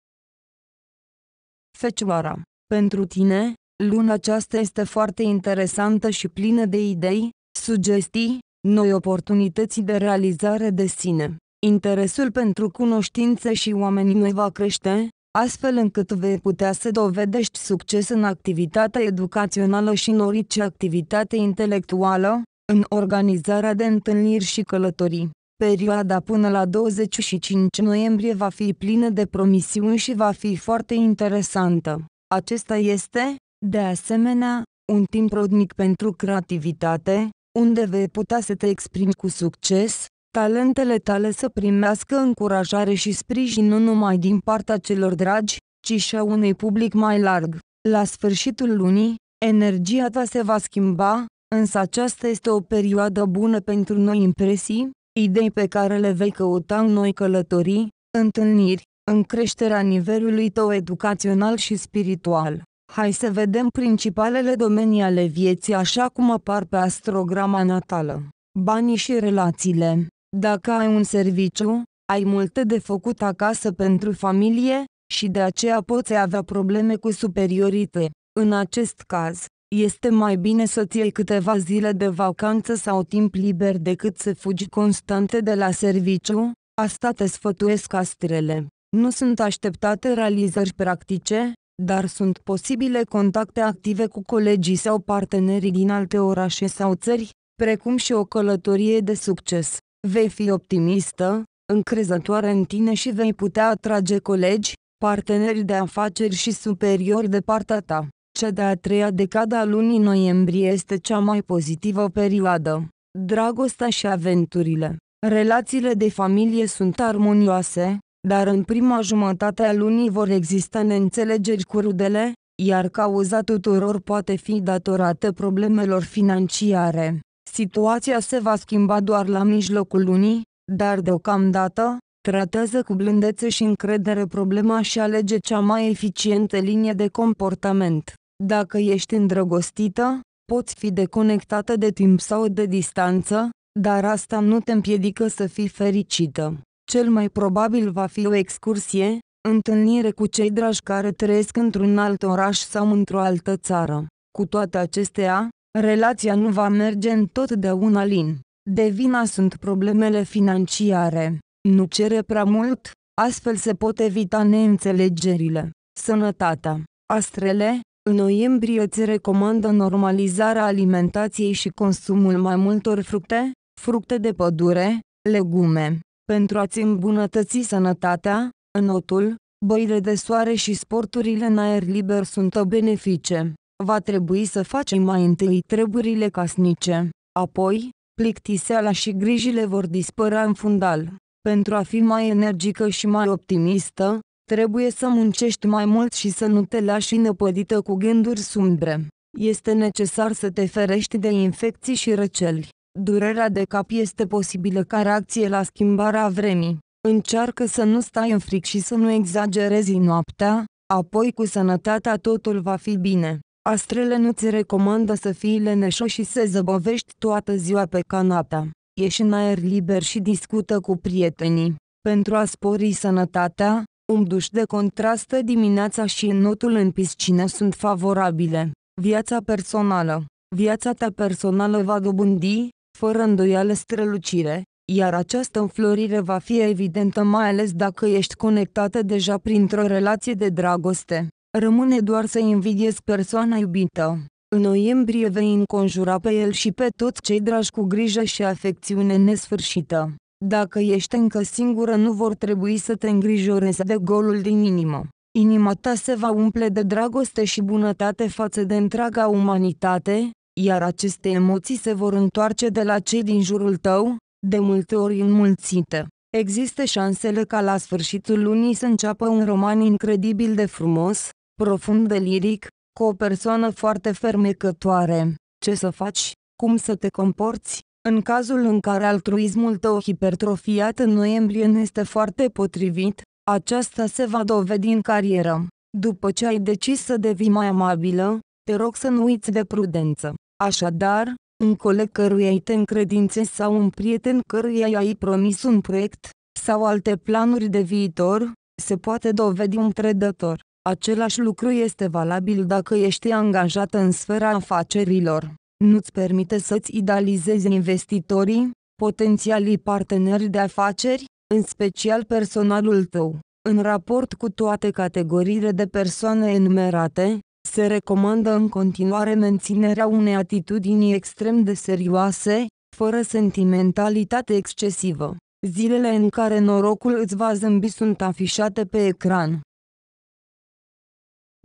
Fecioara. Pentru tine, luna aceasta este foarte interesantă și plină de idei, sugestii, noi oportunități de realizare de sine. Interesul pentru cunoștințe și oamenii noi va crește, astfel încât vei putea să dovedești succes în activitatea educațională și în orice activitate intelectuală, în organizarea de întâlniri și călătorii. Perioada până la douăzeci și cinci noiembrie va fi plină de promisiuni și va fi foarte interesantă. Acesta este, de asemenea, un timp rodnic pentru creativitate, unde vei putea să te exprimi cu succes, talentele tale să primească încurajare și sprijin nu numai din partea celor dragi, ci și a unui public mai larg. La sfârșitul lunii, energia ta se va schimba, însă aceasta este o perioadă bună pentru noi impresii, idei pe care le vei căuta în noi călătorii, întâlniri, în creșterea nivelului tău educațional și spiritual. Hai să vedem principalele domenii ale vieții așa cum apar pe astrograma natală. Banii și relațiile. Dacă ai un serviciu, ai multe de făcut acasă pentru familie și de aceea poți avea probleme cu superiorii tăi. În acest caz, Este mai bine să-ți iei câteva zile de vacanță sau timp liber decât să fugi constante de la serviciu, asta te sfătuiesc astrele. Nu sunt așteptate realizări practice, dar sunt posibile contacte active cu colegii sau partenerii din alte orașe sau țări, precum și o călătorie de succes. Vei fi optimistă, încrezătoare în tine și vei putea atrage colegi, parteneri de afaceri și superiori de partea ta. Cea de-a treia decada a lunii noiembrie este cea mai pozitivă perioadă. Dragostea și aventurile. Relațiile de familie sunt armonioase, dar în prima jumătate a lunii vor exista neînțelegeri cu rudele, iar cauza tuturor poate fi datorată problemelor financiare. Situația se va schimba doar la mijlocul lunii, dar deocamdată, tratează cu blândețe și încredere problema și alege cea mai eficientă linie de comportament. Dacă ești îndrăgostită, poți fi deconectată de timp sau de distanță, dar asta nu te împiedică să fii fericită. Cel mai probabil va fi o excursie, întâlnire cu cei dragi care trăiesc într-un alt oraș sau într-o altă țară. Cu toate acestea, relația nu va merge întotdeauna lin. De vina sunt problemele financiare. Nu cere prea mult, astfel se pot evita neînțelegerile. Sănătatea. Astrele, în noiembrie îți recomandă normalizarea alimentației și consumul mai multor fructe, fructe de pădure, legume. Pentru a-ți îmbunătăți sănătatea, înotul, băile de soare și sporturile în aer liber sunt benefice. Va trebui să faci mai întâi treburile casnice, apoi, plictiseala și grijile vor dispărea în fundal. Pentru a fi mai energică și mai optimistă, trebuie să muncești mai mult și să nu te lași înăpădită cu gânduri sumbre. Este necesar să te ferești de infecții și răceli. Durerea de cap este posibilă ca reacție la schimbarea vremii. Încearcă să nu stai în fric și să nu exagerezi noaptea, apoi cu sănătatea totul va fi bine. Astrele nu-ți recomandă să fii leneșos și să zăbovești toată ziua pe canapea. Ieși în aer liber și discută cu prietenii. Pentru a spori sănătatea, un duș de contrastă dimineața și înotul în piscină sunt favorabile. Viața personală. Viața ta personală va dobândi, fără îndoială, strălucire, iar această înflorire va fi evidentă mai ales dacă ești conectată deja printr-o relație de dragoste. Rămâne doar să invidiezi persoana iubită. În noiembrie vei înconjura pe el și pe toți cei dragi cu grijă și afecțiune nesfârșită. Dacă ești încă singură, nu vor trebui să te îngrijorezi de golul din inimă. Inima ta se va umple de dragoste și bunătate față de întreaga umanitate, iar aceste emoții se vor întoarce de la cei din jurul tău, de multe ori înmulțite. Există șansele ca la sfârșitul lunii să înceapă un roman incredibil de frumos, profund de liric, cu o persoană foarte fermecătoare. Ce să faci? Cum să te comporți? În cazul în care altruismul tău hipertrofiat în noiembrie nu este foarte potrivit, aceasta se va dovedi în carieră. După ce ai decis să devii mai amabilă, te rog să nu uiți de prudență. Așadar, un coleg căruia îi te încredințezi sau un prieten căruia i-ai promis un proiect, sau alte planuri de viitor, se poate dovedi un trădător. Același lucru este valabil dacă ești angajată în sfera afacerilor. Nu-ți permite să-ți idealizezi investitorii, potențialii parteneri de afaceri, în special personalul tău. În raport cu toate categoriile de persoane enumerate, se recomandă în continuare menținerea unei atitudini extrem de serioase, fără sentimentalitate excesivă. Zilele în care norocul îți va zâmbi sunt afișate pe ecran.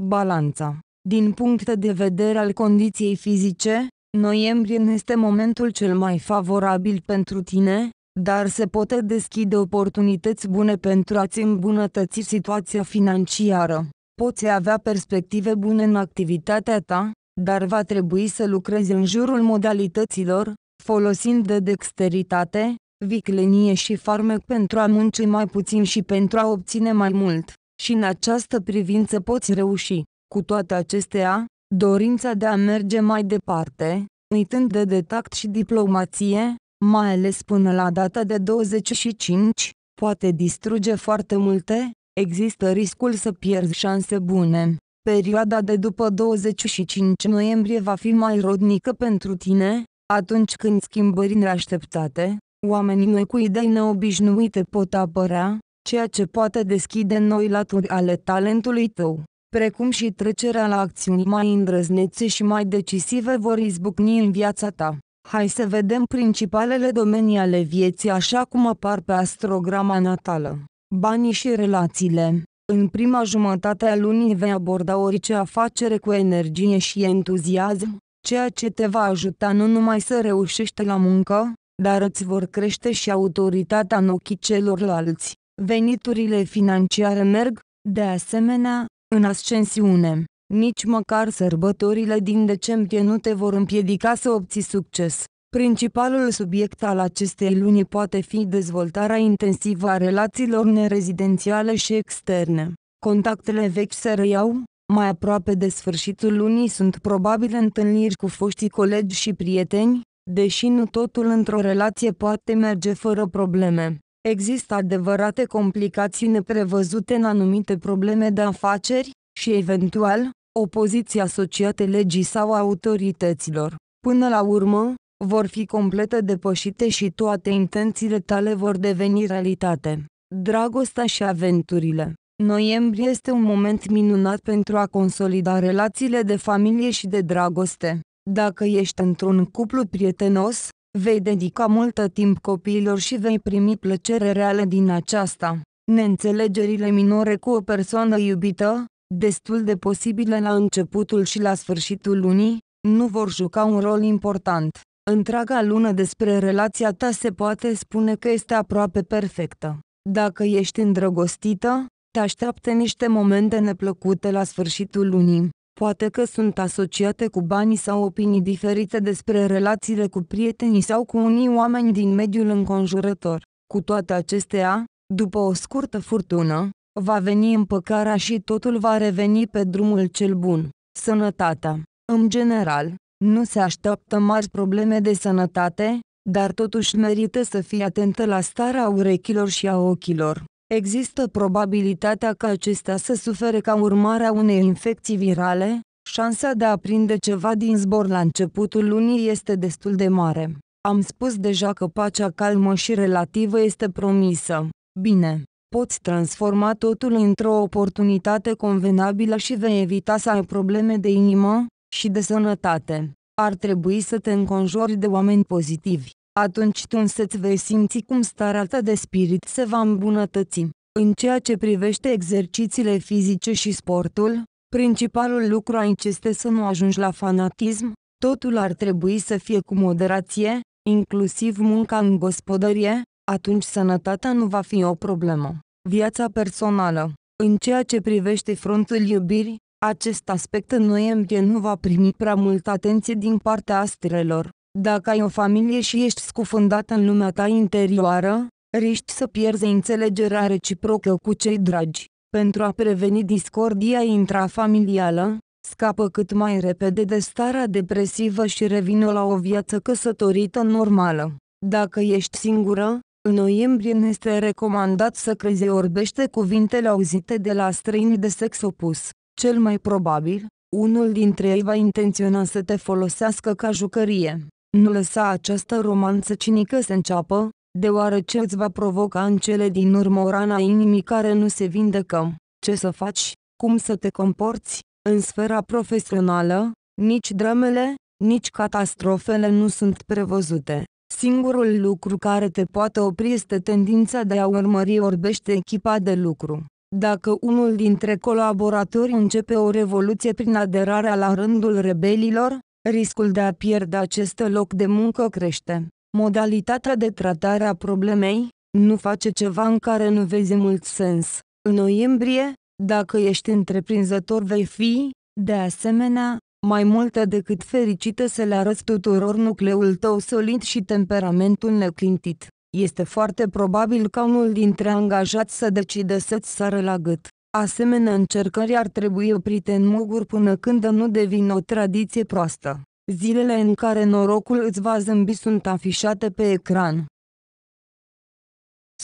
Balanța. Din punct de vedere al condiției fizice, noiembrie este momentul cel mai favorabil pentru tine, dar se pot deschide oportunități bune pentru a-ți îmbunătăți situația financiară. Poți avea perspective bune în activitatea ta, dar va trebui să lucrezi în jurul modalităților, folosind de dexteritate, viclenie și farmec pentru a munci mai puțin și pentru a obține mai mult. Și în această privință poți reuși. Cu toate acestea, dorința de a merge mai departe, uitând de, de tact și diplomație, mai ales până la data de douăzeci și cinci, poate distruge foarte multe, există riscul să pierzi șanse bune. perioada de după douăzeci și cinci noiembrie va fi mai rodnică pentru tine, atunci când schimbări neașteptate, oamenii cu idei neobișnuite pot apărea, ceea ce poate deschide noi laturi ale talentului tău, precum și trecerea la acțiuni mai îndrăznețe și mai decisive vor izbucni în viața ta. Hai să vedem principalele domenii ale vieții așa cum apar pe astrograma natală. Banii și relațiile. În prima jumătate a lunii vei aborda orice afacere cu energie și entuziasm, ceea ce te va ajuta nu numai să reușești la muncă, dar îți vor crește și autoritatea în ochii celorlalți. Veniturile financiare merg, de asemenea, în ascensiune. Nici măcar sărbătorile din decembrie nu te vor împiedica să obții succes. Principalul subiect al acestei luni poate fi dezvoltarea intensivă a relațiilor nerezidențiale și externe. Contactele vechi se reiau, mai aproape de sfârșitul lunii sunt probabile întâlniri cu foștii colegi și prieteni, deși nu totul într-o relație poate merge fără probleme. Există adevărate complicații neprevăzute în anumite probleme de afaceri și, eventual, opoziții asociate legii sau autorităților. Până la urmă, vor fi complet depășite și toate intențiile tale vor deveni realitate. Dragostea și aventurile. Noiembrie este un moment minunat pentru a consolida relațiile de familie și de dragoste. Dacă ești într-un cuplu prietenos, vei dedica multă timp copiilor și vei primi plăcere reală din aceasta. Neînțelegerile minore cu o persoană iubită, destul de posibile la începutul și la sfârșitul lunii, nu vor juca un rol important. Întreaga lună despre relația ta se poate spune că este aproape perfectă. Dacă ești îndrăgostită, te așteaptă niște momente neplăcute la sfârșitul lunii. Poate că sunt asociate cu banii sau opinii diferite despre relațiile cu prietenii sau cu unii oameni din mediul înconjurător. Cu toate acestea, după o scurtă furtună, va veni împăcarea și totul va reveni pe drumul cel bun. Sănătatea. În general, nu se așteaptă mari probleme de sănătate, dar totuși merită să fii atentă la starea urechilor și a ochilor. Există probabilitatea ca acestea să sufere ca urmare a unei infecții virale, șansa de a prinde ceva din zbor la începutul lunii este destul de mare. Am spus deja că pacea calmă și relativă este promisă. Bine, poți transforma totul într-o oportunitate convenabilă și vei evita să ai probleme de inimă și de sănătate. Ar trebui să te înconjori de oameni pozitivi. Atunci tu însăți vei simți cum starea ta de spirit se va îmbunătăți. În ceea ce privește exercițiile fizice și sportul, principalul lucru aici este să nu ajungi la fanatism, totul ar trebui să fie cu moderație, inclusiv munca în gospodărie, atunci sănătatea nu va fi o problemă. Viața personală. În ceea ce privește frontul iubirii, acest aspect în noiembrie nu va primi prea multă atenție din partea astrelor. Dacă ai o familie și ești scufundat în lumea ta interioară, riști să pierzi înțelegerea reciprocă cu cei dragi. Pentru a preveni discordia intrafamilială, scapă cât mai repede de starea depresivă și revină la o viață căsătorită normală. Dacă ești singură, în noiembrie ne este recomandat să crezi orbește cuvintele auzite de la străini de sex opus. Cel mai probabil, unul dintre ei va intenționa să te folosească ca jucărie. Nu lăsa această romanță cinică să înceapă, deoarece îți va provoca în cele din urmă o rană a inimii care nu se vindecă. Ce să faci, cum să te comporți, în sfera profesională, nici dramele, nici catastrofele nu sunt prevăzute. Singurul lucru care te poate opri este tendința de a urmări orbește echipa de lucru. Dacă unul dintre colaboratori începe o revoluție prin aderarea la rândul rebelilor, riscul de a pierde acest loc de muncă crește. Modalitatea de tratare a problemei, nu face ceva în care nu vezi mult sens. În noiembrie, dacă ești întreprinzător vei fi, de asemenea, mai multă decât fericită să le arăți tuturor nucleul tău solid și temperamentul neclintit. Este foarte probabil ca unul dintre angajați să decide să-ți sară la gât. Asemenea încercări ar trebui oprite în muguri până când nu devin o tradiție proastă. Zilele în care norocul îți va zâmbi sunt afișate pe ecran.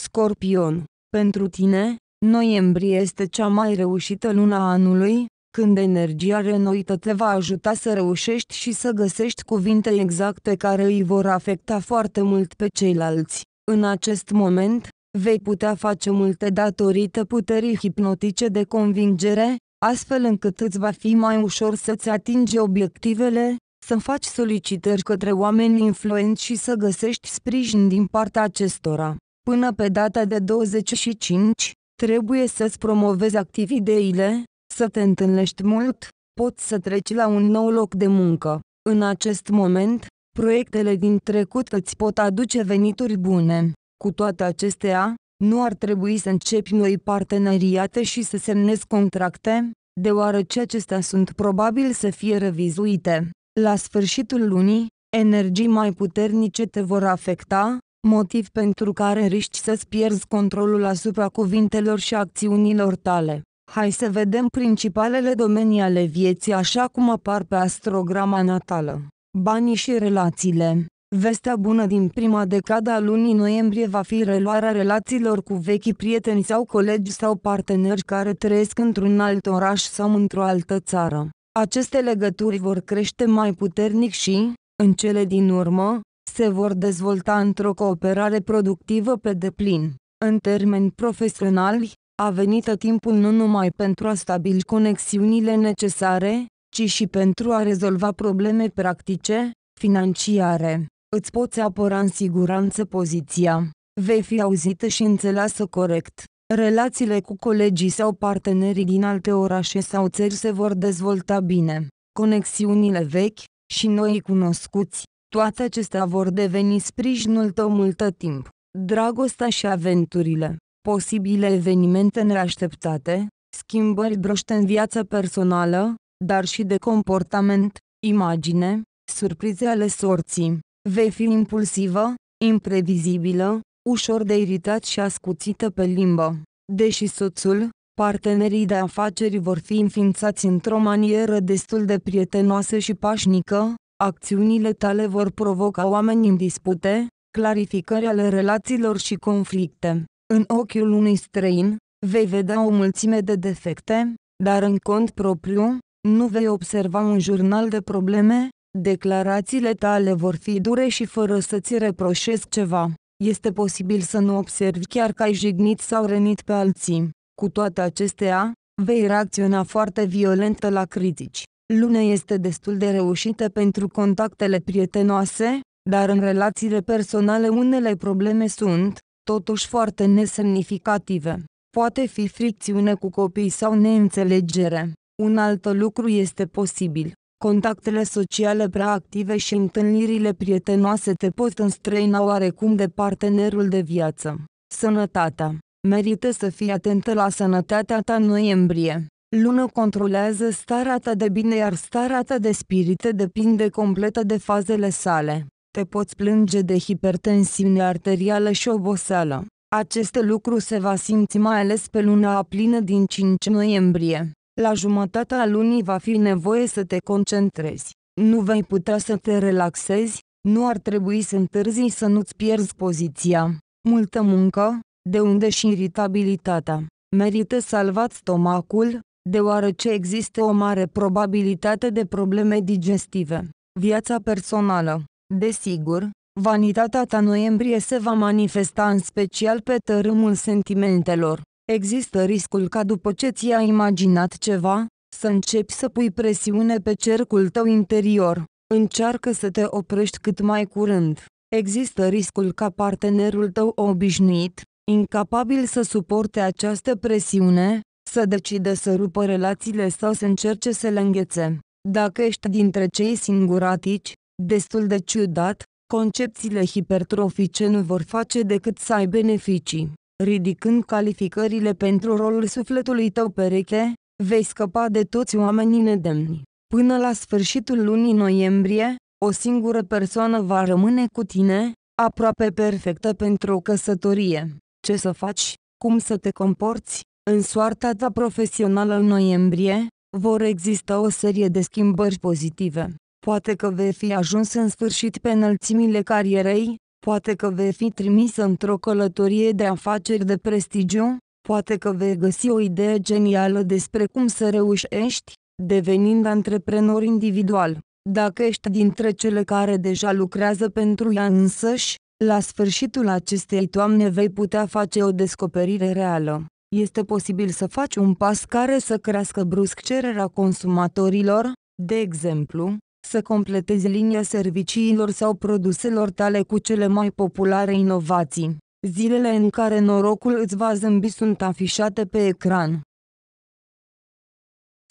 Scorpion. Pentru tine, noiembrie este cea mai reușită luna anului, când energia renoită te va ajuta să reușești și să găsești cuvinte exacte care îi vor afecta foarte mult pe ceilalți. În acest moment, vei putea face multe datorită puterii hipnotice de convingere, astfel încât îți va fi mai ușor să-ți atingi obiectivele, să faci solicitări către oameni influenți și să găsești sprijin din partea acestora. Până pe data de douăzeci și cinci, trebuie să-ți promovezi activ ideile, să te întâlnești mult, poți să treci la un nou loc de muncă. În acest moment, proiectele din trecut îți pot aduce venituri bune. Cu toate acestea, nu ar trebui să începi noi parteneriate și să semnezi contracte, deoarece acestea sunt probabil să fie revizuite. La sfârșitul lunii, energii mai puternice te vor afecta, motiv pentru care riști să-ți pierzi controlul asupra cuvintelor și acțiunilor tale. Hai să vedem principalele domenii ale vieții așa cum apar pe astrograma natală. Banii și relațiile. Vestea bună din prima decadă a lunii noiembrie va fi reluarea relațiilor cu vechi prieteni sau colegi sau parteneri care trăiesc într-un alt oraș sau într-o altă țară. Aceste legături vor crește mai puternic și, în cele din urmă, se vor dezvolta într-o cooperare productivă pe deplin. În termeni profesionali, a venit timpul nu numai pentru a stabili conexiunile necesare, ci și pentru a rezolva probleme practice, financiare. Îți poți apăra în siguranță poziția. Vei fi auzită și înțeleasă corect. Relațiile cu colegii sau partenerii din alte orașe sau țări se vor dezvolta bine. Conexiunile vechi și noi cunoscuți, toate acestea vor deveni sprijinul tău mult timp. Dragostea și aventurile. Posibile evenimente neașteptate, schimbări broște în viața personală, dar și de comportament, imagine, surprize ale sorții. Vei fi impulsivă, imprevizibilă, ușor de iritat și ascuțită pe limbă. Deși soțul, partenerii de afaceri vor fi înființați într-o manieră destul de prietenoasă și pașnică, acțiunile tale vor provoca oameni în dispute, clarificări ale relațiilor și conflicte. În ochiul unui străin, vei vedea o mulțime de defecte, dar în cont propriu, nu vei observa un jurnal de probleme, declarațiile tale vor fi dure și fără să-ți reproșezi ceva. Este posibil să nu observi chiar că ai jignit sau rănit pe alții. Cu toate acestea, vei reacționa foarte violentă la critici. Luna este destul de reușită pentru contactele prietenoase, dar în relațiile personale unele probleme sunt, totuși, foarte nesemnificative. Poate fi fricțiune cu copii sau neînțelegere. Un alt lucru este posibil. Contactele sociale prea active și întâlnirile prietenoase te pot înstrăina oarecum de partenerul de viață. Sănătatea. Merită să fii atentă la sănătatea ta în noiembrie. Luna controlează starea ta de bine, iar starea ta de spirit depinde completă de fazele sale. Te poți plânge de hipertensiune arterială și oboseală. Acest lucru se va simți mai ales pe luna plină din cinci noiembrie. La jumătatea lunii va fi nevoie să te concentrezi. Nu vei putea să te relaxezi, nu ar trebui să întârzii să nu-ți pierzi poziția. Multă muncă, de unde și iritabilitatea. Merită salvat stomacul, deoarece există o mare probabilitate de probleme digestive. Viața personală. Desigur, vanitatea ta noiembrie se va manifesta în special pe tărâmul sentimentelor. Există riscul ca după ce ți-ai imaginat ceva, să începi să pui presiune pe cercul tău interior. Încearcă să te oprești cât mai curând. Există riscul ca partenerul tău obișnuit, incapabil să suporte această presiune, să decide să rupă relațiile sau să încerce să le înghețe. Dacă ești dintre cei singuratici, destul de ciudat, concepțiile hipertrofice nu vor face decât să ai beneficii. Ridicând calificările pentru rolul sufletului tău pereche, vei scăpa de toți oamenii nedemni. Până la sfârșitul lunii noiembrie, o singură persoană va rămâne cu tine, aproape perfectă pentru o căsătorie. Ce să faci, cum să te comporți? În soarta ta profesională în noiembrie, vor exista o serie de schimbări pozitive. Poate că vei fi ajuns în sfârșit pe înălțimile carierei, poate că vei fi trimisă într-o călătorie de afaceri de prestigiu, poate că vei găsi o idee genială despre cum să reușești, devenind antreprenor individual. Dacă ești dintre cele care deja lucrează pentru ea însăși, la sfârșitul acestei toamne vei putea face o descoperire reală. Este posibil să faci un pas care să crească brusc cererea consumatorilor, de exemplu, să completezi linia serviciilor sau produselor tale cu cele mai populare inovații. Zilele în care norocul îți va zâmbi sunt afișate pe ecran.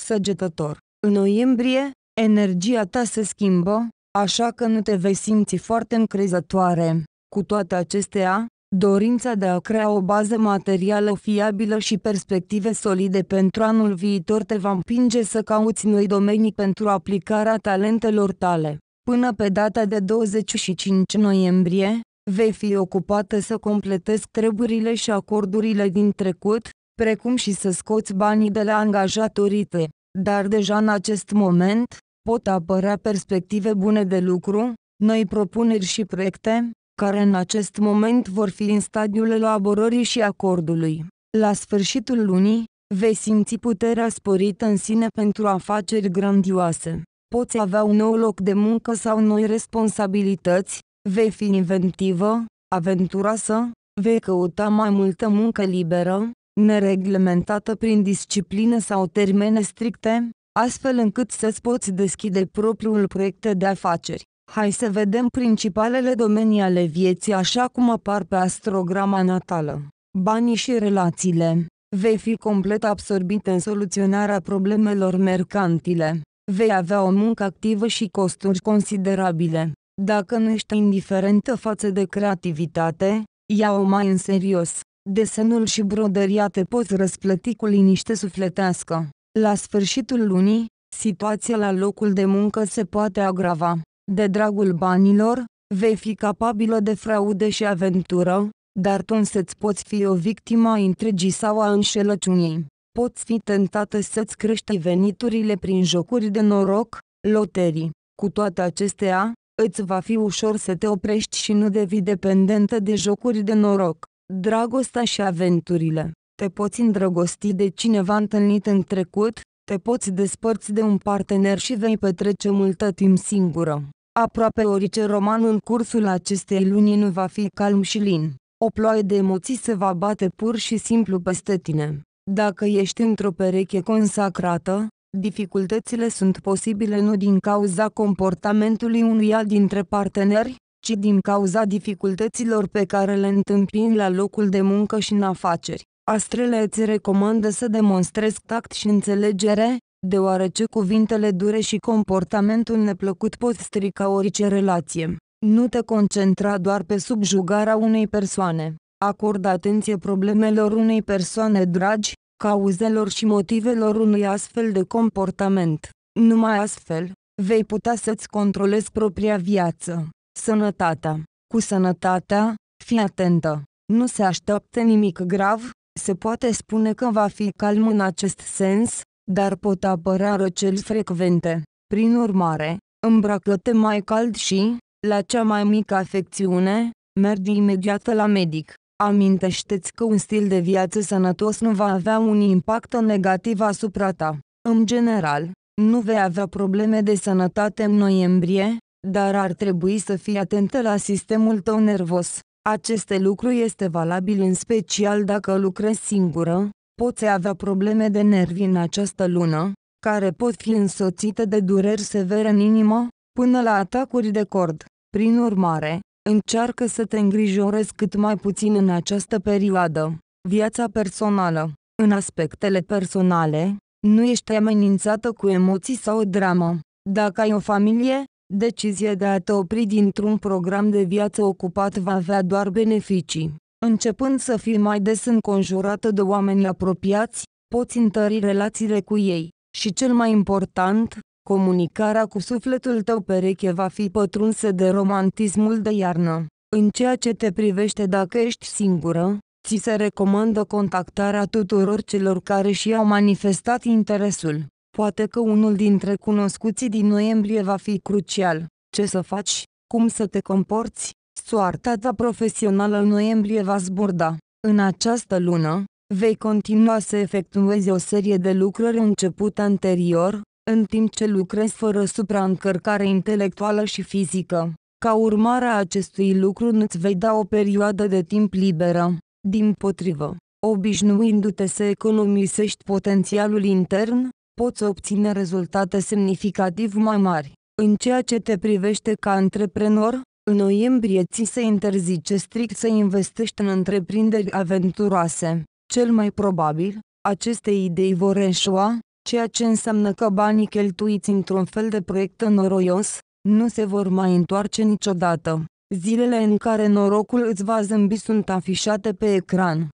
Săgetător. În noiembrie, energia ta se schimbă, așa că nu te vei simți foarte încrezătoare. Cu toate acestea, dorința de a crea o bază materială fiabilă și perspective solide pentru anul viitor te va împinge să cauți noi domenii pentru aplicarea talentelor tale. Până pe data de douăzeci și cinci noiembrie, vei fi ocupată să completezi treburile și acordurile din trecut, precum și să scoți banii de la angajatorii tăi. Dar deja în acest moment, pot apărea perspective bune de lucru, noi propuneri și proiecte, care în acest moment vor fi în stadiul elaborării și acordului. La sfârșitul lunii, vei simți puterea sporită în sine pentru afaceri grandioase. Poți avea un nou loc de muncă sau noi responsabilități, vei fi inventivă, aventuroasă, vei căuta mai multă muncă liberă, nereglementată prin disciplină sau termene stricte, astfel încât să-ți poți deschide propriul proiect de afaceri. Hai să vedem principalele domenii ale vieții așa cum apar pe astrograma natală. Banii și relațiile. Vei fi complet absorbit în soluționarea problemelor mercantile. Vei avea o muncă activă și costuri considerabile. Dacă nu ești indiferentă față de creativitate, ia-o mai în serios. Desenul și brodăria te poți răsplăti cu liniște sufletească. La sfârșitul lunii, situația la locul de muncă se poate agrava. De dragul banilor, vei fi capabilă de fraude și aventură, dar tu însă-ți poți fi o victimă a intrigii sau a înșelăciunii. Poți fi tentată să-ți crești veniturile prin jocuri de noroc, loterii. Cu toate acestea, îți va fi ușor să te oprești și nu devii dependentă de jocuri de noroc. Dragostea și aventurile. Te poți îndrăgosti de cineva întâlnit în trecut, te poți despărți de un partener și vei petrece multă timp singură. Aproape orice roman în cursul acestei luni nu va fi calm și lin. O ploaie de emoții se va bate pur și simplu peste tine. Dacă ești într-o pereche consacrată, dificultățile sunt posibile nu din cauza comportamentului unuia dintre parteneri, ci din cauza dificultăților pe care le întâmpini la locul de muncă și în afaceri. Astrele îți recomandă să demonstrezi tact și înțelegere, deoarece cuvintele dure și comportamentul neplăcut pot strica orice relație. Nu te concentra doar pe subjugarea unei persoane. Acordă atenție problemelor unei persoane dragi, cauzelor și motivelor unui astfel de comportament. Numai astfel, vei putea să-ți controlezi propria viață. Sănătatea. Cu sănătatea, fii atentă. Nu se așteaptă nimic grav, se poate spune că va fi calm în acest sens, dar pot apărea răceli frecvente. Prin urmare, îmbracă-te mai cald și, la cea mai mică afecțiune, mergi imediat la medic. Amintește-ți că un stil de viață sănătos nu va avea un impact negativ asupra ta. În general, nu vei avea probleme de sănătate în noiembrie, dar ar trebui să fii atentă la sistemul tău nervos. Acest lucru este valabil în special dacă lucrezi singură, poți avea probleme de nervi în această lună, care pot fi însoțite de dureri severe în inimă, până la atacuri de cord. Prin urmare, încearcă să te îngrijorezi cât mai puțin în această perioadă. Viața personală. În aspectele personale, nu ești amenințată cu emoții sau o dramă. Dacă ai o familie, decizia de a te opri dintr-un program de viață ocupat va avea doar beneficii. Începând să fii mai des înconjurată de oameni apropiați, poți întări relațiile cu ei. Și cel mai important, comunicarea cu sufletul tău pereche va fi pătrunsă de romantismul de iarnă. În ceea ce te privește dacă ești singură, ți se recomandă contactarea tuturor celor care și-au manifestat interesul. Poate că unul dintre cunoscuții din noiembrie va fi crucial. Ce să faci? Cum să te comporți? Soarta ta profesională în noiembrie va zburda. În această lună, vei continua să efectuezi o serie de lucruri începute anterior, în timp ce lucrezi fără supraîncărcare intelectuală și fizică. Ca urmare a acestui lucru nu-ți vei da o perioadă de timp liberă, dimpotrivă, obișnuindu-te să economisești potențialul intern, poți obține rezultate semnificativ mai mari. În ceea ce te privește ca antreprenor, în noiembrie ți se interzice strict să investești în întreprinderi aventuroase. Cel mai probabil, aceste idei vor eșua, ceea ce înseamnă că banii cheltuiți într-un fel de proiect noroios nu se vor mai întoarce niciodată. Zilele în care norocul îți va zâmbi sunt afișate pe ecran.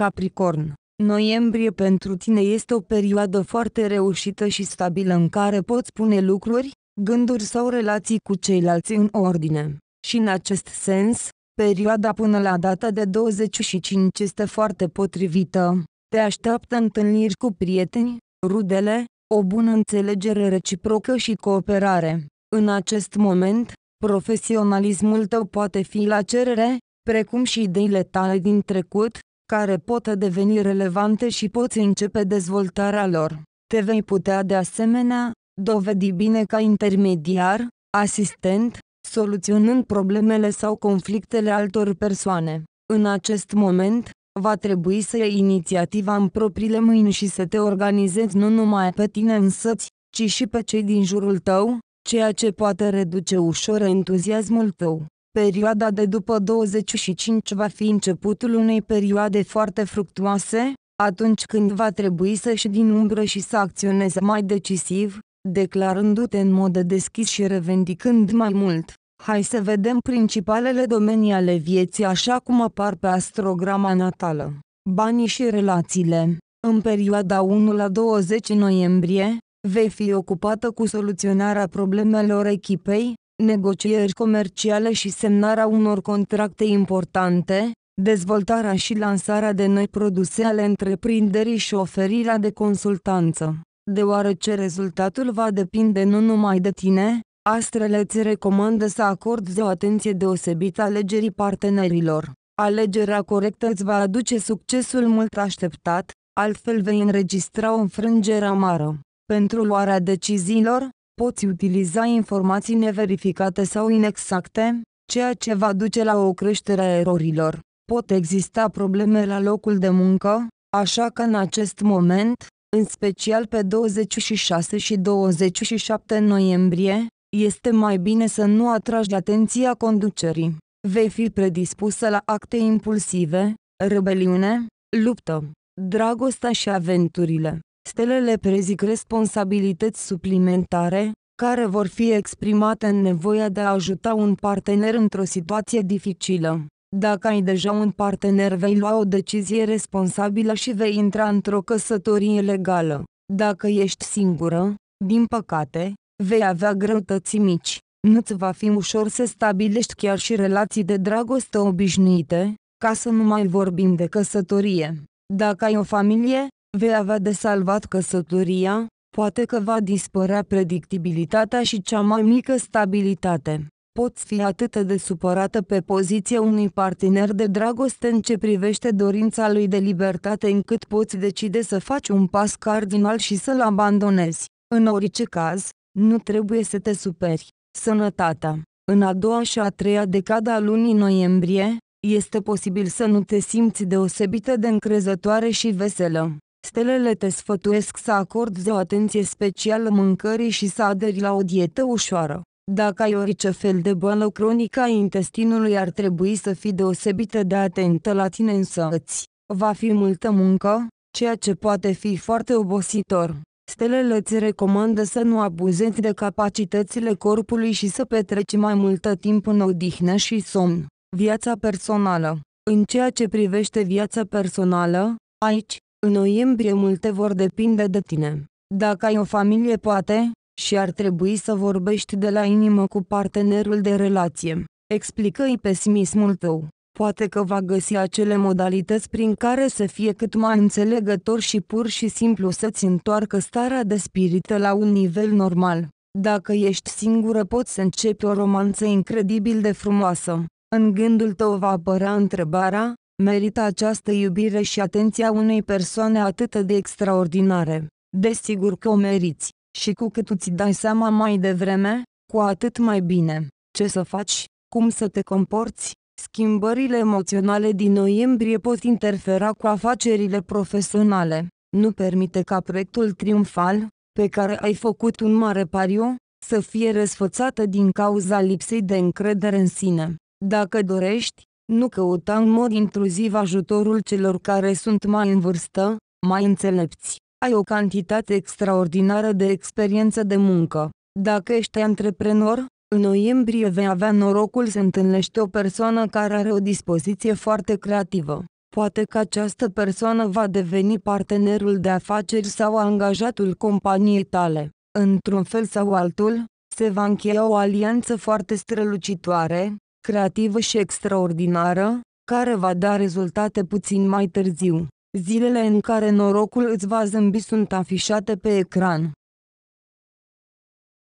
Capricorn. Noiembrie pentru tine este o perioadă foarte reușită și stabilă în care poți pune lucruri, gânduri sau relații cu ceilalți în ordine. Și în acest sens, perioada până la data de douăzeci și cinci este foarte potrivită. Te așteaptă întâlniri cu prieteni, rudele, o bună înțelegere reciprocă și cooperare. În acest moment, profesionalismul tău poate fi la cerere, precum și ideile tale din trecut, care pot deveni relevante și poți începe dezvoltarea lor. Te vei putea de asemenea dovedi bine ca intermediar, asistent, soluționând problemele sau conflictele altor persoane. În acest moment, va trebui să iei inițiativa în propriile mâini și să te organizezi nu numai pe tine însăți, ci și pe cei din jurul tău, ceea ce poate reduce ușor entuziasmul tău. Perioada de după douăzeci și cinci va fi începutul unei perioade foarte fructuoase, atunci când va trebui să ieși din umbră și să acționezi mai decisiv, declarându-te în mod deschis și revendicând mai mult. Hai să vedem principalele domenii ale vieții așa cum apar pe astrograma natală. Banii și relațiile. În perioada unu la douăzeci noiembrie, vei fi ocupată cu soluționarea problemelor echipei, negocieri comerciale și semnarea unor contracte importante, dezvoltarea și lansarea de noi produse ale întreprinderii și oferirea de consultanță. Deoarece rezultatul va depinde nu numai de tine, astrele îți recomandă să acordi o atenție deosebită alegerii partenerilor. Alegerea corectă îți va aduce succesul mult așteptat, altfel vei înregistra o înfrângere amară. Pentru luarea deciziilor, poți utiliza informații neverificate sau inexacte, ceea ce va duce la o creștere a erorilor. Pot exista probleme la locul de muncă, așa că în acest moment, în special pe douăzeci și șase și douăzeci și șapte noiembrie, este mai bine să nu atragi atenția conducerii. Vei fi predispusă la acte impulsive, rebeliune, luptă, dragostea și aventurile. Stelele prezic responsabilități suplimentare, care vor fi exprimate în nevoia de a ajuta un partener într-o situație dificilă. Dacă ai deja un partener, vei lua o decizie responsabilă și vei intra într-o căsătorie legală. Dacă ești singură, din păcate, vei avea greutăți mici. Nu-ți va fi ușor să stabilești chiar și relații de dragoste obișnuite, ca să nu mai vorbim de căsătorie. Dacă ai o familie, vei avea de salvat căsătoria, poate că va dispărea predictibilitatea și cea mai mică stabilitate. Poți fi atât de supărată pe poziția unui partener de dragoste în ce privește dorința lui de libertate încât poți decide să faci un pas cardinal și să-l abandonezi. În orice caz, nu trebuie să te superi. Sănătatea. În a doua și a treia decada a lunii noiembrie, este posibil să nu te simți deosebită de încrezătoare și veselă. Stelele te sfătuiesc să acordi o atenție specială mâncării și să aderi la o dietă ușoară. Dacă ai orice fel de boală cronică a intestinului, ar trebui să fii deosebită de atentă la tine însăți. Va fi multă muncă, ceea ce poate fi foarte obositor. Stelele îți recomandă să nu abuzezi de capacitățile corpului și să petreci mai multă timp în odihnă și somn. Viața personală. În ceea ce privește viața personală, aici, în noiembrie multe vor depinde de tine. Dacă ai o familie, poate, și ar trebui să vorbești de la inimă cu partenerul de relație. Explică-i pesimismul tău. Poate că va găsi acele modalități prin care să fie cât mai înțelegător și pur și simplu să-ți întoarcă starea de spirit la un nivel normal. Dacă ești singură, poți să începi o romanță incredibil de frumoasă. În gândul tău va apărea întrebarea, merită această iubire și atenția unei persoane atât de extraordinare? Desigur că o meriți, și cu cât îți dai seama mai devreme, cu atât mai bine. Ce să faci, cum să te comporți? Schimbările emoționale din noiembrie pot interfera cu afacerile profesionale. Nu permite ca proiectul triumfal, pe care ai făcut un mare pariu, să fie răsfățată din cauza lipsei de încredere în sine. Dacă dorești, nu căuta în mod intruziv ajutorul celor care sunt mai în vârstă, mai înțelepți. Ai o cantitate extraordinară de experiență de muncă. Dacă ești antreprenor, în noiembrie vei avea norocul să întâlnești o persoană care are o dispoziție foarte creativă. Poate că această persoană va deveni partenerul de afaceri sau angajatul companiei tale. Într-un fel sau altul, se va încheia o alianță foarte strălucitoare, creativă și extraordinară, care va da rezultate puțin mai târziu. Zilele în care norocul îți va zâmbi sunt afișate pe ecran.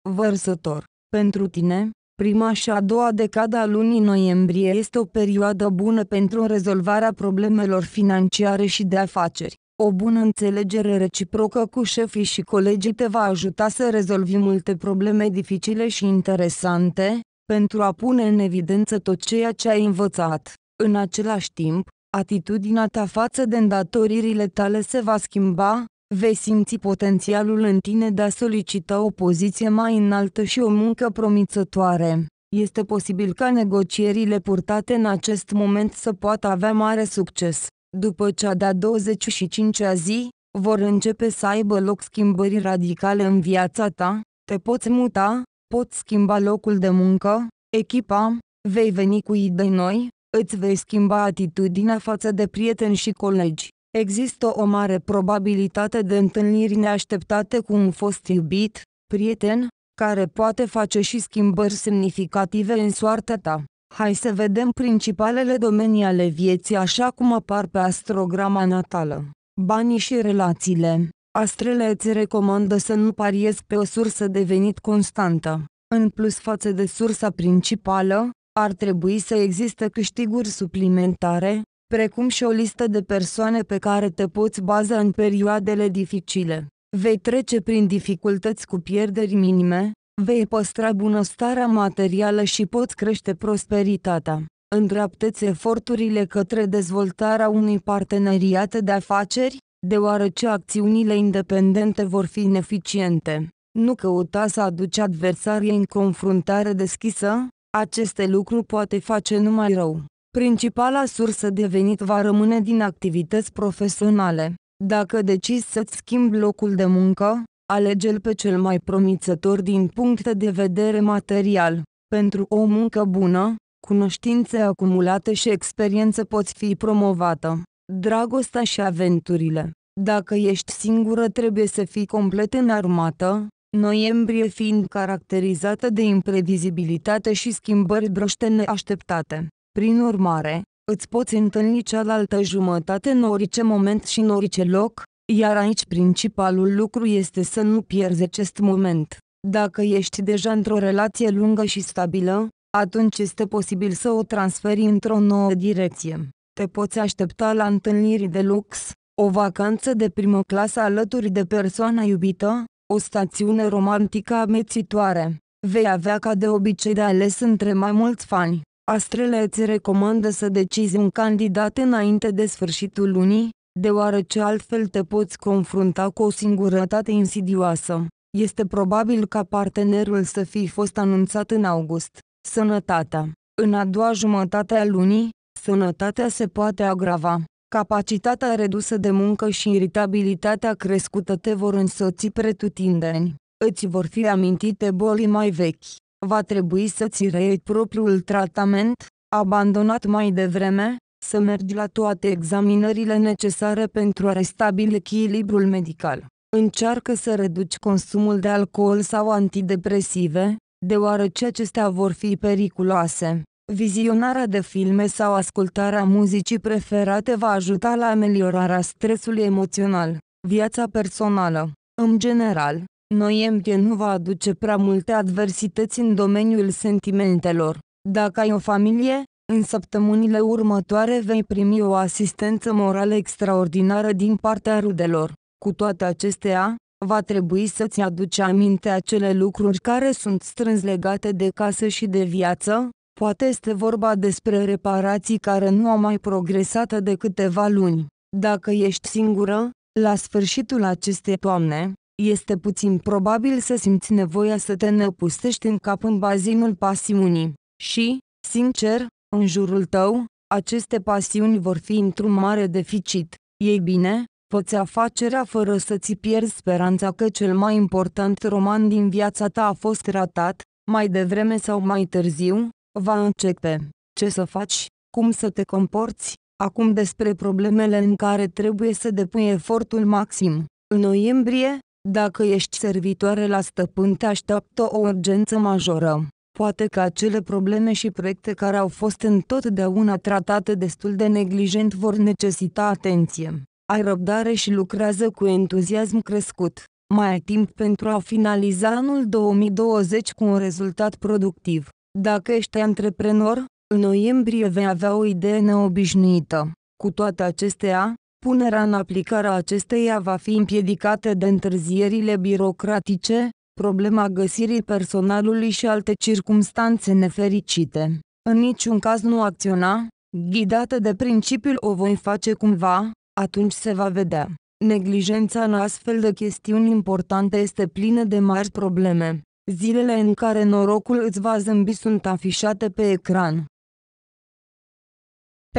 Vărsător. Pentru tine, prima și a doua decada a lunii noiembrie este o perioadă bună pentru rezolvarea problemelor financiare și de afaceri. O bună înțelegere reciprocă cu șefii și colegii te va ajuta să rezolvi multe probleme dificile și interesante, pentru a pune în evidență tot ceea ce ai învățat. În același timp, atitudinea ta față de îndatoririle tale se va schimba, vei simți potențialul în tine de a solicita o poziție mai înaltă și o muncă promițătoare. Este posibil ca negocierile purtate în acest moment să poată avea mare succes. După cea de-a douăzeci și cincea zi, vor începe să aibă loc schimbări radicale în viața ta, te poți muta, poți schimba locul de muncă, echipa, vei veni cu idei noi, îți vei schimba atitudinea față de prieteni și colegi. Există o mare probabilitate de întâlniri neașteptate cu un fost iubit, prieten, care poate face și schimbări semnificative în soarta ta. Hai să vedem principalele domenii ale vieții așa cum apar pe astrograma natală. Banii și relațiile. Astrele îți recomandă să nu pariezi pe o sursă de venit constantă. În plus față de sursa principală, ar trebui să existe câștiguri suplimentare, precum și o listă de persoane pe care te poți baza în perioadele dificile. Vei trece prin dificultăți cu pierderi minime, vei păstra bunăstarea materială și poți crește prosperitatea. Îndreaptă-ți eforturile către dezvoltarea unui parteneriat de afaceri, deoarece acțiunile independente vor fi ineficiente. Nu căuta să aduci adversarii în confruntare deschisă, aceste lucruri poate face numai rău. Principala sursă de venit va rămâne din activități profesionale. Dacă decizi să-ți schimbi locul de muncă, alege-l pe cel mai promițător din punct de vedere material. Pentru o muncă bună, cunoștințe acumulate și experiență pot fi promovată. Dragostea și aventurile. Dacă ești singură, trebuie să fii complet înarmată, noiembrie fiind caracterizată de imprevizibilitate și schimbări brăște neașteptate. Prin urmare, îți poți întâlni cealaltă jumătate în orice moment și în orice loc, iar aici principalul lucru este să nu pierzi acest moment. Dacă ești deja într-o relație lungă și stabilă, atunci este posibil să o transferi într-o nouă direcție. Te poți aștepta la întâlniri de lux, o vacanță de primă clasă alături de persoana iubită, o stațiune romantică amețitoare. Vei avea ca de obicei de ales între mai mulți fani. Astrele îți recomandă să decizi un candidat înainte de sfârșitul lunii, deoarece altfel te poți confrunta cu o singurătate insidioasă. Este probabil ca partenerul să fi fost anunțat în august. Sănătatea. În a doua jumătate a lunii, sănătatea se poate agrava. Capacitatea redusă de muncă și iritabilitatea crescută te vor însoți pretutindeni. Îți vor fi amintite bolii mai vechi. Va trebui să-ți reiei propriul tratament, abandonat mai devreme, să mergi la toate examinările necesare pentru a restabili echilibrul medical. Încearcă să reduci consumul de alcool sau antidepresive, deoarece acestea vor fi periculoase. Vizionarea de filme sau ascultarea muzicii preferate va ajuta la ameliorarea stresului emoțional. Viața personală. În general, noiembrie nu va aduce prea multe adversități în domeniul sentimentelor. Dacă ai o familie, în săptămânile următoare vei primi o asistență morală extraordinară din partea rudelor. Cu toate acestea, Va trebui să-ți aduci aminte acele lucruri care sunt strâns legate de casă și de viață, poate este vorba despre reparații care nu au mai progresat de câteva luni. Dacă ești singură, la sfârșitul acestei toamne, este puțin probabil să simți nevoia să te năpustești în cap în bazinul pasiunii. Și, sincer, în jurul tău, aceste pasiuni vor fi într-un mare deficit. Ei bine, fă-ți afacerea fără să-ți pierzi speranța că cel mai important roman din viața ta a fost ratat, mai devreme sau mai târziu, va începe. Ce să faci, cum să te comporți, acum despre problemele în care trebuie să depui efortul maxim. În noiembrie, dacă ești servitoare la stăpân, te așteaptă o urgență majoră. Poate că acele probleme și proiecte care au fost întotdeauna tratate destul de neglijent vor necesita atenție. Ai răbdare și lucrează cu entuziasm crescut. Mai ai timp pentru a finaliza anul două mii douăzeci cu un rezultat productiv. Dacă ești antreprenor, în noiembrie vei avea o idee neobișnuită. Cu toate acestea, punerea în aplicare a acesteia va fi împiedicată de întârzierile birocratice, problema găsirii personalului și alte circumstanțe nefericite. În niciun caz nu acționa, ghidată de principiul o voi face cumva, atunci se va vedea. Neglijența în astfel de chestiuni importante este plină de mari probleme. Zilele în care norocul îți va zâmbi sunt afișate pe ecran.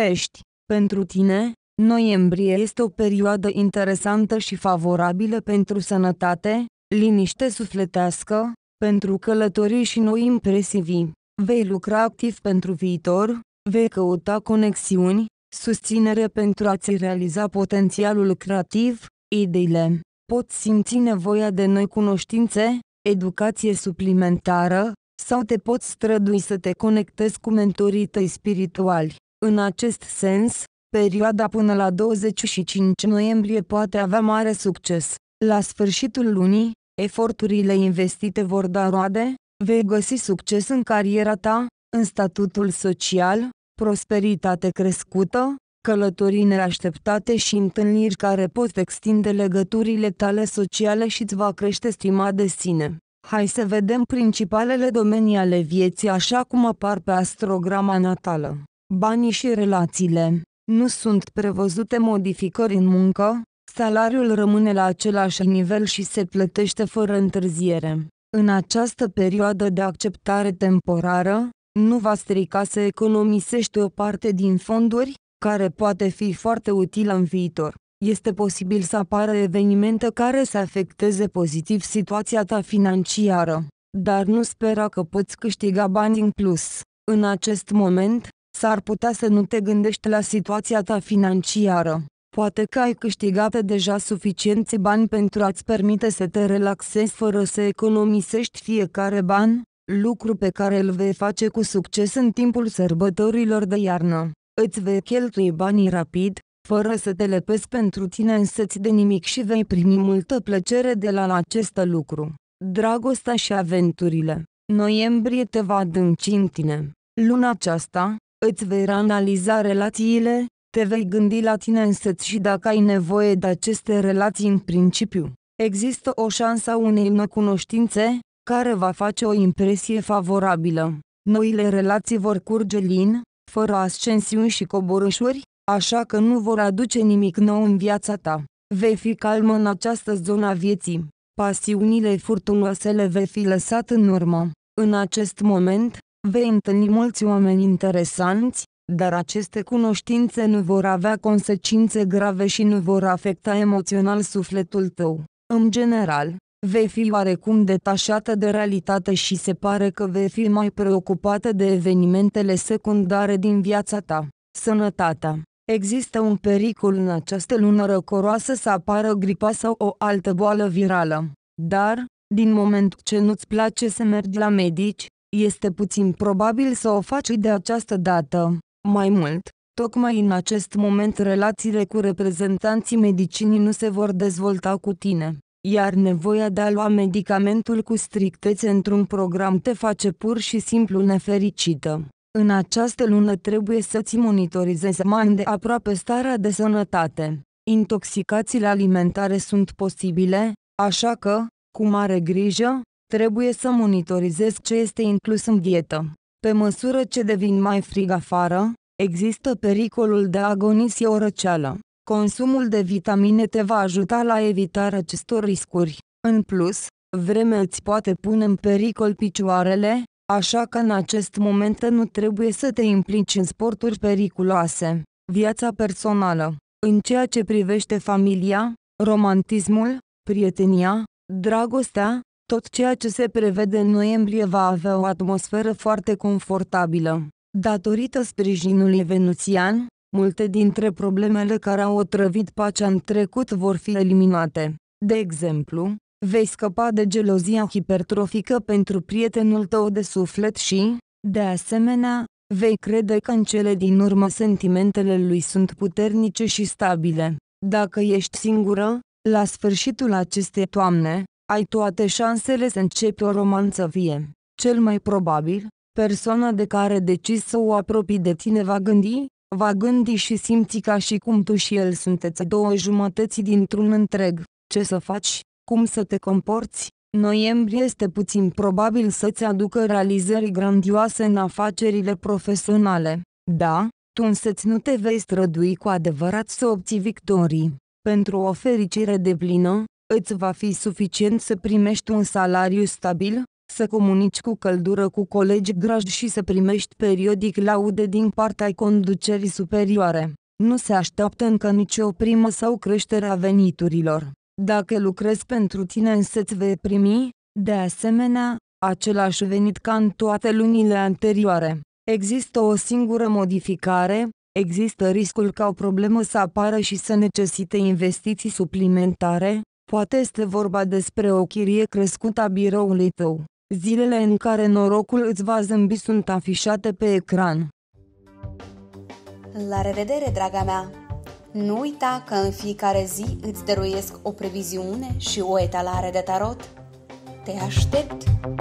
Pești, pentru tine, noiembrie este o perioadă interesantă și favorabilă pentru sănătate, liniște sufletească, pentru călătorii și noi impresii vii. Vei lucra activ pentru viitor, vei căuta conexiuni, susținere pentru a-ți realiza potențialul creativ, ideile. Poți simți nevoia de noi cunoștințe, educație suplimentară, sau te poți strădui să te conectezi cu mentorii tăi spirituali. În acest sens, perioada până la douăzeci și cinci noiembrie poate avea mare succes. La sfârșitul lunii, eforturile investite vor da roade, vei găsi succes în cariera ta, în statutul social, prosperitate crescută, călătorii neașteptate și întâlniri care pot extinde legăturile tale sociale și îți va crește stima de sine. Hai să vedem principalele domenii ale vieții așa cum apar pe astrograma natală. Banii și relațiile. Nu sunt prevăzute modificări în muncă, salariul rămâne la același nivel și se plătește fără întârziere. În această perioadă de acceptare temporară, nu va strica să economisești o parte din fonduri, care poate fi foarte utilă în viitor. Este posibil să apară evenimente care să afecteze pozitiv situația ta financiară, dar nu spera că poți câștiga bani în plus. În acest moment, s-ar putea să nu te gândești la situația ta financiară. Poate că ai câștigat deja suficienți bani pentru a-ți permite să te relaxezi fără să economisești fiecare ban, lucru pe care îl vei face cu succes în timpul sărbătorilor de iarnă. Îți vei cheltui banii rapid, fără să te lepezi pentru tine însăți de nimic și vei primi multă plăcere de la acest lucru. Dragostea și aventurile. Noiembrie te va adânci în tine. Luna aceasta, îți vei reanaliza relațiile, te vei gândi la tine însăți și dacă ai nevoie de aceste relații în principiu. Există o șansă a unei noi cunoștințe, care va face o impresie favorabilă. Noile relații vor curge lin, fără ascensiuni și coborâșuri, așa că nu vor aduce nimic nou în viața ta. Vei fi calm în această zonă a vieții. Pasiunile furtunoase le vei fi lăsat în urmă. În acest moment, vei întâlni mulți oameni interesanți, dar aceste cunoștințe nu vor avea consecințe grave și nu vor afecta emoțional sufletul tău. În general, vei fi oarecum detașată de realitate și se pare că vei fi mai preocupată de evenimentele secundare din viața ta. Sănătatea. Există un pericol în această lună răcoroasă să apară gripa sau o altă boală virală. Dar, din moment ce nu-ți place să mergi la medici, este puțin probabil să o faci de această dată. Mai mult, tocmai în acest moment relațiile cu reprezentanții medicinii nu se vor dezvolta cu tine, iar nevoia de a lua medicamentul cu strictețe într-un program te face pur și simplu nefericită. În această lună trebuie să-ți monitorizezi mai de aproape starea de sănătate. Intoxicațiile alimentare sunt posibile, Așa că, cu mare grijă, trebuie să monitorizez ce este inclus în dietă. Pe măsură ce devin mai frig afară, există pericolul de a agonisi o răceală. Consumul de vitamine te va ajuta la evitarea acestor riscuri. În plus, vremea îți poate pune în pericol picioarele, așa că în acest moment nu trebuie să te implici în sporturi periculoase. Viața personală. În ceea ce privește familia, romantismul, prietenia, dragostea, tot ceea ce se prevede în noiembrie va avea o atmosferă foarte confortabilă. Datorită sprijinului venuțian, multe dintre problemele care au otrăvit pacea în trecut vor fi eliminate. De exemplu, vei scăpa de gelozia hipertrofică pentru prietenul tău de suflet și, de asemenea, vei crede că în cele din urmă sentimentele lui sunt puternice și stabile. Dacă ești singură, la sfârșitul acestei toamne, ai toate șansele să începi o romanță vie. Cel mai probabil, persoana de care decizi să o apropii de tine va gândi, va gândi și simți ca și cum tu și el sunteți două jumătăți dintr-un întreg. Ce să faci? Cum să te comporți? Noiembrie este puțin probabil să-ți aducă realizări grandioase în afacerile profesionale. Da, tu însăți nu te vei strădui cu adevărat să obții victorii. Pentru o fericire deplină, îți va fi suficient să primești un salariu stabil, să comunici cu căldură cu colegi dragi și să primești periodic laude din partea conducerii superioare. Nu se așteaptă încă nicio primă sau creștere a veniturilor. Dacă lucrezi pentru tine însăți vei primi, de asemenea, același venit ca în toate lunile anterioare. Există o singură modificare, există riscul ca o problemă să apară și să necesite investiții suplimentare, poate este vorba despre o chirie crescută a biroului tău. Zilele în care norocul îți va zâmbi sunt afișate pe ecran. La revedere, draga mea! Nu uita că în fiecare zi îți dăruiesc o previziune și o etalare de tarot. Te aștept!